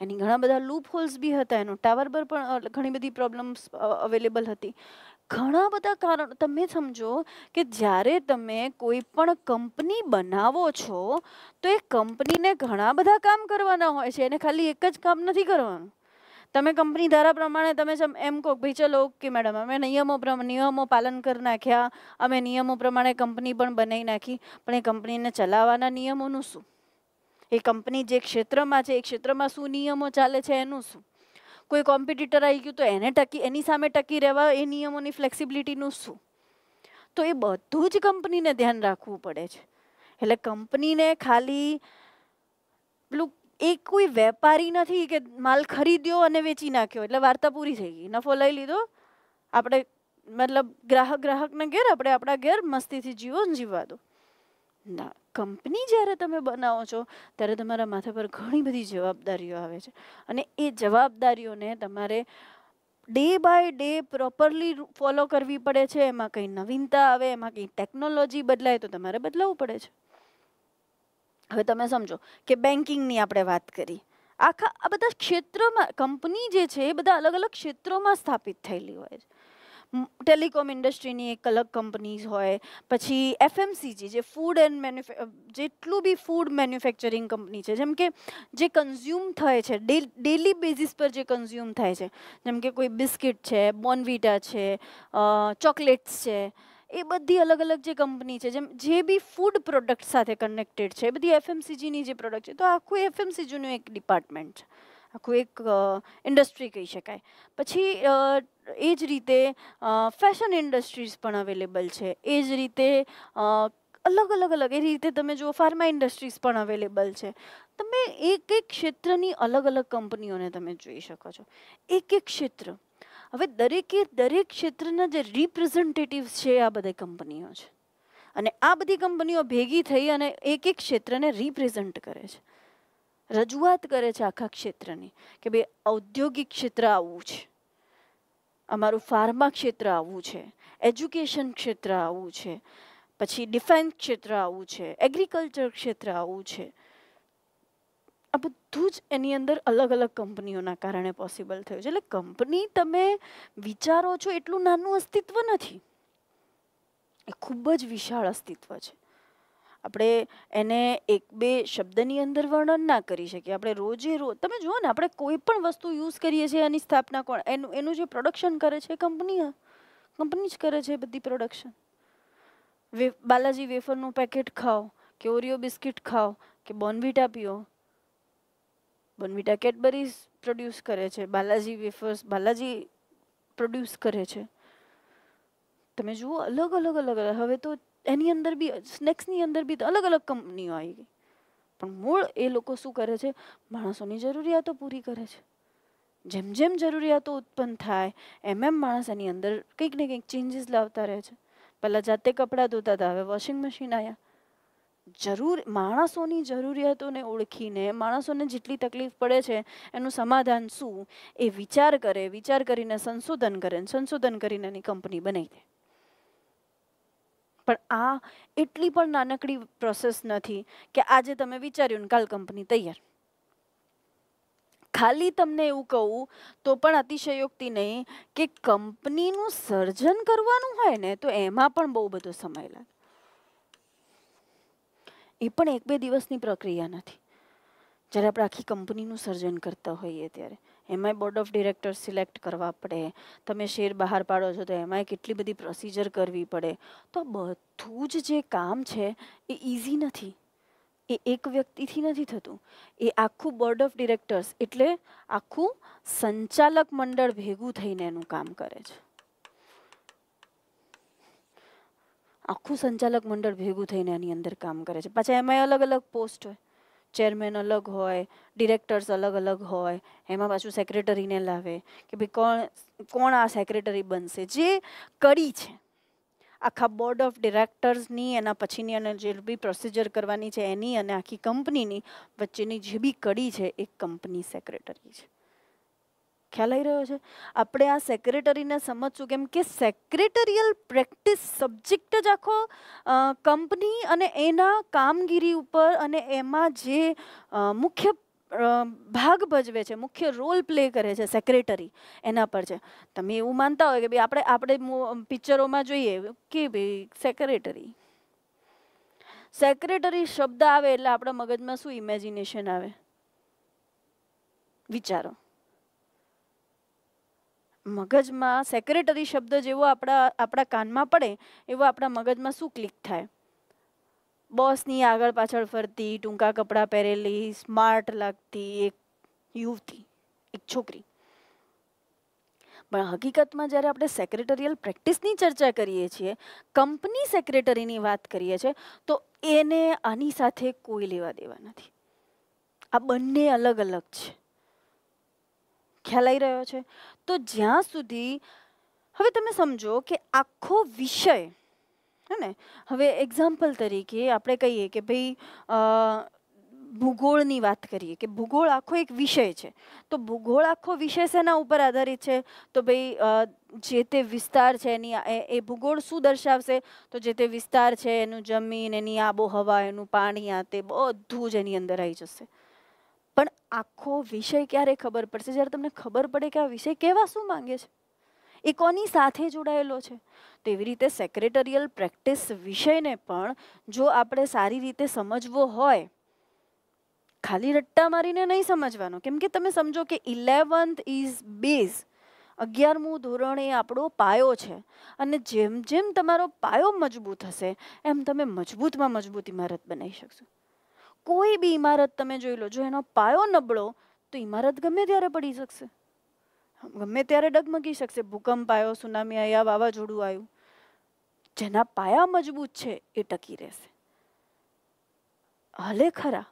एनी घणा बधा लूप होल्स भी हता, एनो टावर पर पण घणी बधी प्रॉब्लम्स अवेलेबल हती, घणा बधा कारण। तमे समझो कि ज्यारे तमे कोईपण कंपनी बनावो छो तो ए कंपनीने घणा बधा काम करवाना होय छे, एने खाली एक ज काम नथी करवानुं। तमे कंपनी धारा प्रमाणे तमे एम कहो भाई चलो ओके मैडम अमे नियमों पालन कर नाख्या, अमे नियमों प्रमाणे कंपनी पण बनावी नाखी, पण ए कंपनीने चलाववाना नियमोनुं शुं, ए कंपनी जे क्षेत्र में है ए क्षेत्र में शू नियमों चाले छे एनुं शुं, कोई कॉम्पिटिटर आई गयुं तो एने टकी एनी सामे टकी रहेवा ए नियमोनी फ्लेक्सिबिलिटीनुं शुं, तो ए बधुं ज कंपनीने ध्यान राखवुं पड़े छे। एटले कंपनीने खाली पेलुं एक कोई वेपारी नहीं कि माल खरीद्यो अने वेची नाख्यो एटले वार्ता पूरी थई गई, नफो लई लीधो, आपणे मतलब ग्राहकने घेर आपणे आपणा घेर मस्तीथी जीवन जीवा दो ना। कंपनी ज्यारे तमे बनावो छो त्यारे तमारा माथा पर घणी बधी जवाबदारीओ आवे छे अने ए जवाबदारीओने तमारे day by day properly follow करवी पड़े छे। एमां कंई नवीनता आवे, एमां कंई टेक्नोलॉजी बदलाय तो तमारे बदलावવું पड़े छे। हवे तमे समझो के बेंकिंगनी आपणे वात करी, आखा आ बधा क्षेत्रोमां कंपनी जे छे ए बधा अलग-अलग क्षेत्रोमां स्थापित थयेली होय छे। टेलिकॉम इंडस्ट्री नी एक अलग कंपनीज होय, पछी एफएमसीजी जे फूड एंड जेटलू भी फूड मैन्युफेक्चरिंग कंपनी है जेम के जे कंज्यूम थाय छे डेली बेसिस पर जे कंज्यूम थाय छे जेम के कोई बिस्किट है, बॉर्नविटा है, चॉकलेट्स है, ए बधी अलग अलग जे कंपनी है जे भी फूड प्रोडक्ट साथे कनेक्टेड है बधी एफएमसीजी नी जे प्रोडक्ट है तो आखुं एफएमसीजी नो एक डिपार्टमेंट है, आखुं एक इंडस्ट्री कही शकाय। पछी एज रीते फैशन इंडस्ट्रीज पण अवेलेबल है, एज रीते अलग अलग अलग ए रीते तमे जो फार्मा इंडस्ट्रीज पण अवेलेबल है। तमे एक एक क्षेत्रनी अलग अलग कंपनीओने तमे जोई शको छो, एक एक क्षेत्र। हवे दरेके दरेक क्षेत्रना जे रिप्रेजेंटेटिव्स है आ बधी कंपनीओ छे अने आ बधी कंपनीओ भेगी थई अने एक एक क्षेत्रने रिप्रेजेंट करे छे, रजूआत करे छे आखा क्षेत्रनी के भाई औद्योगिक क्षेत्र आवुं छे, अमारुं फार्मा क्षेत्र आवुं छे, एज्युकेशन क्षेत्र आवुं छे, पछी डिफेन्स क्षेत्र आवुं छे, एग्रीकल्चर क्षेत्र आवुं छे। आ बधुं ज एनी अंदर अलग अलग कंपनीओना कारणे पॉसिबल थयुं छे। एटले कंपनी तमे विचारो छो एटलुं नानुं अस्तित्व नथी, ए खूब ज विशाळ अस्तित्व छे। आपणे एने एक बे शब्दनी अंदर वर्णन ना करी शकीए। आपणे रोजे रोज तमे जुओ ने आपणे कोई पण वस्तु यूज करीए छीए एनी स्थापना कोण एनुं जे प्रोडक्शन करे छे कंपनी ज करे छे बधी प्रोडक्शन। बालाजी वेफरनुं पेकेट खाओ के ओरियो बिस्किट खाओ के बॉर्नविटा पीओ, बॉर्नविटा कैडबरीज प्रोड्यूस करे छे, बालाजी वेफर्स बालाजी प्रोड्यूस करे छे। તમે જુઓ અલગ અલગ અલગ અલગ હવે તો એની અંદર બી સ્નેક્સની અંદર બી અલગ અલગ કંપનીઓ આવી ગઈ પણ મૂળ એ લોકો શું કરે છે માણસોની જરૂરિયાતો પૂરી કરે છે જેમ જેમ જરૂરિયાતો ઉત્પન્ન થાય એમ એમ માણસ એની અંદર કંઈક ને કંઈક ચેન્જીસ લાવતા રહે છે પહેલાં જાતે કપડાં ધોતા હતા હવે વોશિંગ મશીન આવ્યા જરૂર માણસોની જરૂરિયાતોને ઓળખીને માણસોને જેટલી તકલીફ પડે છે એનું સમાધાન શું એ વિચાર કરે વિચાર કરીને સંશોધન કરીને એની કંપની બનાવી દે પણ આ એટલી પણ નાનકડી પ્રોસેસ નથી કે આજે તમે વિચાર્યું ને કાલ કંપની તૈયાર ખાલી તમને એવું કહું તો પણ અતિશયોક્તિ નહીં કે કંપનીનું સર્જન કરવાનું હોય ને તો એમાં પણ બહુ બધો સમય લાગે એ પણ એક બે દિવસની પ્રક્રિયા નથી જ્યારે આપણે આખી કંપનીનું સર્જન કરતા હોઈએ ત્યારે એમાંય બોર્ડ ઓફ ડિરેક્ટર્સ સિલેક્ટ કરવા પડે તમે શેર બહાર પાડો છો તો એમાંય કેટલી બધી પ્રોસિજર કરવી પડે તો બધું જ જે કામ છે એ ઇઝી નથી એ એક વ્યક્તિથી નથી થતું એ આખું બોર્ડ ઓફ ડિરેક્ટર્સ એટલે આખું સંચાલક મંડળ ભેગું થઈને એનું કામ કરે છે આખું સંચાલક મંડળ ભેગું થઈને એની અંદર કામ કરે છે પાછા એમાંય અલગ અલગ પોસ્ટ હોય चेरमेन अलग होय डिरेक्टर्स अलग अलग होय एमां पाछुं सेक्रेटरी ने लावे के भाई कोण कोण आ सेक्रेटरी बनशे जे कड़ी छे आखा बोर्ड ऑफ डिरेक्टर्स नी एना पछीनी अने जे बी प्रोसिजर करवानी छे एनी अने आखी कंपनीनी वच्चेनी जे बी कड़ी छे एक कंपनी सेक्रेटरी छे ख्याल आई रह्यो छे आपणे आ सेक्रेटरीने समजशुं केम के सेक्रेटरियल प्रेक्टिस सब्जेक्ट ज आखो कंपनी अने एना कामगीरी उपर अने एमां जे मुख्य भाग भजवे छे मुख्य रोल प्ले करे छे सेक्रेटरी एना पर छे तमे एवुं मानता होय के भाई आपणे आपणे पिक्चरोमां जोईए के भाई सेक्रेटरी सेक्रेटरी शब्द आवे एटले आपणा मगजमां शुं इमेजिनेशन आवे विचारो मगज में सेक्रेटरी शब्द जेवो आपड़ा कान में पड़े एवो आपड़ा मगज में शू क्लिक थाय बॉसनी आगळ पाछळ फरती टूंका कपड़ा पहेरेली स्मार्ट लगती एक युवती एक छोकरी पण हकीकत में ज्यारे आपणे सेक्रेटरियल प्रेक्टिस नी चर्चा करीए छीए कंपनी सेक्रेटरी नी वात करीए छे तो एने आनी साथे कोई लेवा देवा नथी आ बंने अलग अलग छे ख्याल आई रह्यो छे तो ज्यां सुधी हवे तमे समझो कि आखो विषय है ने हवे एक्जाम्पल तरीके आपणे कहीए कि भाई भूगोळनी वात करीए कि भूगोळ आखो एक विषय छे तो भूगोळ आखो विषय सेना उपर आधारित छे तो भाई जे ते विस्तार छे एनी ए भूगोळ शुं दर्शावशे तो जे ते विस्तार छे एनुं जमीन एनी आबोहवा एनुं पाणी आ ते बधुं ज एनी अंदर आई जशे पण आखो विषय क्यारे खबर पड़शे ज्यारे तमने खबर पड़े कि आ विषय केवा शुं मांगे छे ए कोनी साथे जोड़ायेलो छे तो एवी रीते सेक्रेटरियल प्रेक्टिस विषय ने पण जो आपणे सारी रीते समजवो होय खाली रट्टा मारीने नहीं समजवानो केम के तमे समजो कि 11th इज बेस 11मुं धोरण ए आपणो पायो छे अने जेम जेम तमारो पायो मजबूत हशे एम तमे मजबूतमां मजबूत इमारत बनावी शकशो कोई भी इमारत तमे जोई लो जो एनो पायो नबळो तो इमारत गमे त्यारे पड़ी शकशे गमे त्यारे डगमगी शकशे भूकंप आव्यो सुनामी आव्या वावाझोडुं आव्युं जेना पाया मजबूत छे ए टकी रहेशे हले खरा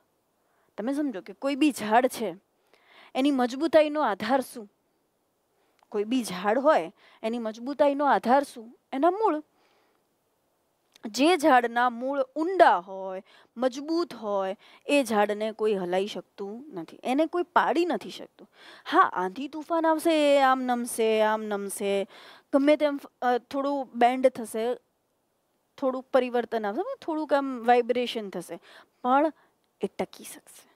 तमे समजो के कोई बी झाड छे एनी मजबूताईनो आधार शुं कोई बी झाड होय एनी मजबूताईनो आधार शुं एना मूळ जे झाड़ना मूल ऊंडा होय मजबूत होय ए झाड़ने कोई हलाई शकतुं नथी एने कोई पाड़ी नथी शकतुं हाँ आंधी तूफान आवशे आम नमशे गमे तेम थोड़ुं बेन्ड थशे थोड़ुं परिवर्तन आवशे थोड़ुं कम वाइब्रेशन थशे पण ए टकी शकशे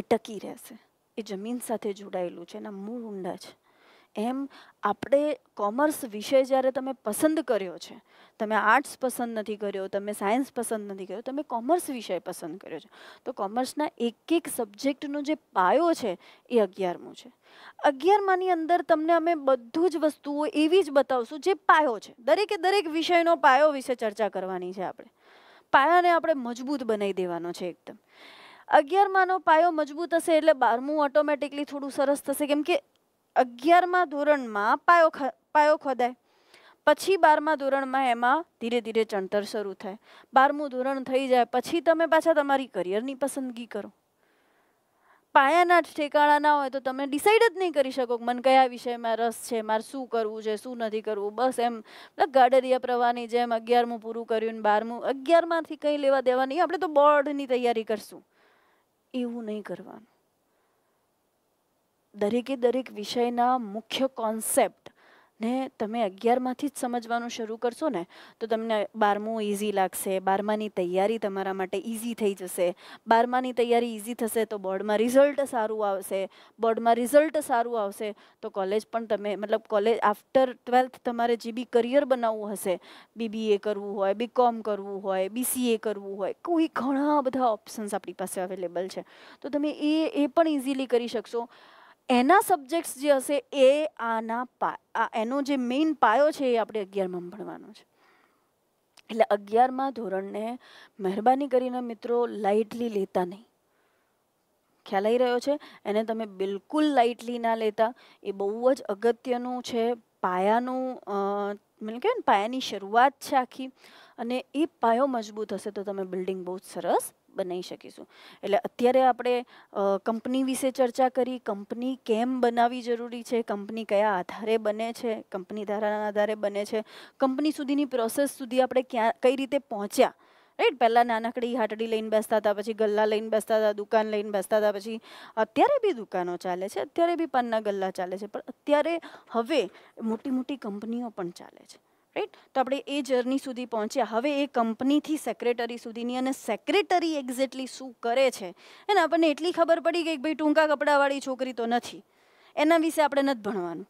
ए टकी रहेशे ए जमीन साथे जोड़ायेलुं छे एना मूल ऊंडा छे एम आपणे कॉमर्स विषय ज्यारे तमे पसंद कर्यो छे तमे आर्ट्स पसंद नथी कर्यो तमे सायंस पसंद नथी कर्यो तमे कॉमर्स विषय पसंद कर्यो छे तो कॉमर्सना एक एक सब्जेक्टनो जे पायो छे ए 11मुं छे 11मानी अंदर तमने अमे बधुं ज वस्तुओ एवी ज बतावशुं जे पायो छे दरेके दरेक विषयनो पायो विषे चर्चा करवानी छे आपणे पायाने आपणे मजबूत बनावी देवानो छे एकदम 11मानो पायो मजबूत हशे एटले 12मुं ऑटोमेटिकली थोडुं सरस थशे केम के 11मा धोरणमां पायो खोदाय पछी 12मा धोरण में एमां धीरे धीरे चंतर शुरू थाय। 12मुं धोरण थी जाए पछी तमे पाछा तमारी करियरनी पसंदगी करो। पायाना ठेकाणा ना होय तो तमे डिसाइड ज नहीं करी शको मन क्या विषय में रस है, मार शू करवू है शू नहीं करवू। बस एम गाडरिया प्रवाहनी जेम 11मुं पूरू कर्युं ने 12मुं 11मांथी कई लेवा देवा नहीं, आपणे तो बोर्डनी तैयारी करशुं, एवुं नहीं करवानुं। दरेके दरेक विषयना मुख्य कॉन्सेप्ट ने तमे 11मांथी ज समजवानुं शरू करशो ने तो तमने 12मुं ईजी लागशे, 12मानी तैयारी तमारा माटे ईजी थई जशे। 12मानी तैयारी ईजी थशे तो बोर्ड में रिजल्ट सारूं आवशे, बोर्ड में रिजल्ट सारूं आवशे तो कॉलेज पण तमे मतलब कॉलेज आफ्टर 12th तमारे जे बी करियर बनाववुं हशे, बीबीए करवुं होय, बीकॉम करवुं होय, बीसीए करवुं होय, कोई घणा बधा ऑप्शन्स आपणी पासे अवेलेबल छे तो तमे ए पण ईजीली करी शकशो। एना सब्जेक्ट्स जे हशे ए आना एनो जे मेन पायो छे आपणे 11मां भणवानो छे। एटले 11मां धोरणने महेरबानी करीने मित्रो लाइटली लेता नहीं। ख्याल आई रह्यो छे? एने तमे बिल्कुल लाइटली ना लेता, ए बहु ज अगत्यनुं छे। पायानुं मतलब के पायानी शरूआत छे आखी अने ए पायो मजबूत हशे तो तमे बिल्डिंग बहुत सरस बनाई शकीशुं। एटले अत्यारे आपणे कंपनी विषे चर्चा करी, कंपनी केम बनावी जरूरी छे, कंपनी कया आधारे बने छे, कंपनी धाराना आधारे बने छे, कंपनी सुधीनी प्रोसेस सुधी आपणे कई रीते पहोंच्या। राइट, पहला नानकड़ी हाटड़ी लईने बेसता था, पछी गल्ला लईने बेसता था, दुकान लईने बेसता था, पछी अत्यारे भी दुकानों चाले छे, अत्यारे भी पन्ना गल्ला चाले छे, पण अत्यारे हवे मोटी मोटी कंपनीओ पण चाले छे। राइट, तो आपणे ए जर्नी सुधी पहुंच्या। हवे ए कंपनी थी सेक्रेटरी सुधीनी अने सेक्रेटरी एक्जेक्टली शुं करे छे एने आपणे एटली खबर पड़ी गई कि भाई टूंका कपड़ावाળી छोकरी तो नथी, एना विषे आपणे नथी भणवानुं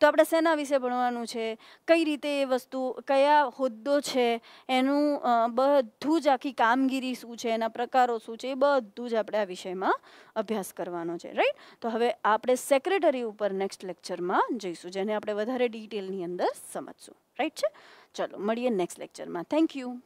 तो आपणे शेना विषे भणवानुं छे, कई रीते ए वस्तु कया होद्दो छे, एनुं बधुं ज आखी कामगीरी शुं छे, एना प्रकारो शुं छे, बधुं ज आपणे आ विषयमां अभ्यास करवानो छे। राइट, तो हवे आपणे सेक्रेटरी उपर नेक्स्ट लेक्चरमां जईशुं जेने आपणे वधारे डिटेलनी अंदर समजशुं। राइट छे, चलो मळीए नेक्स्ट लेक्चरमां। Thank you.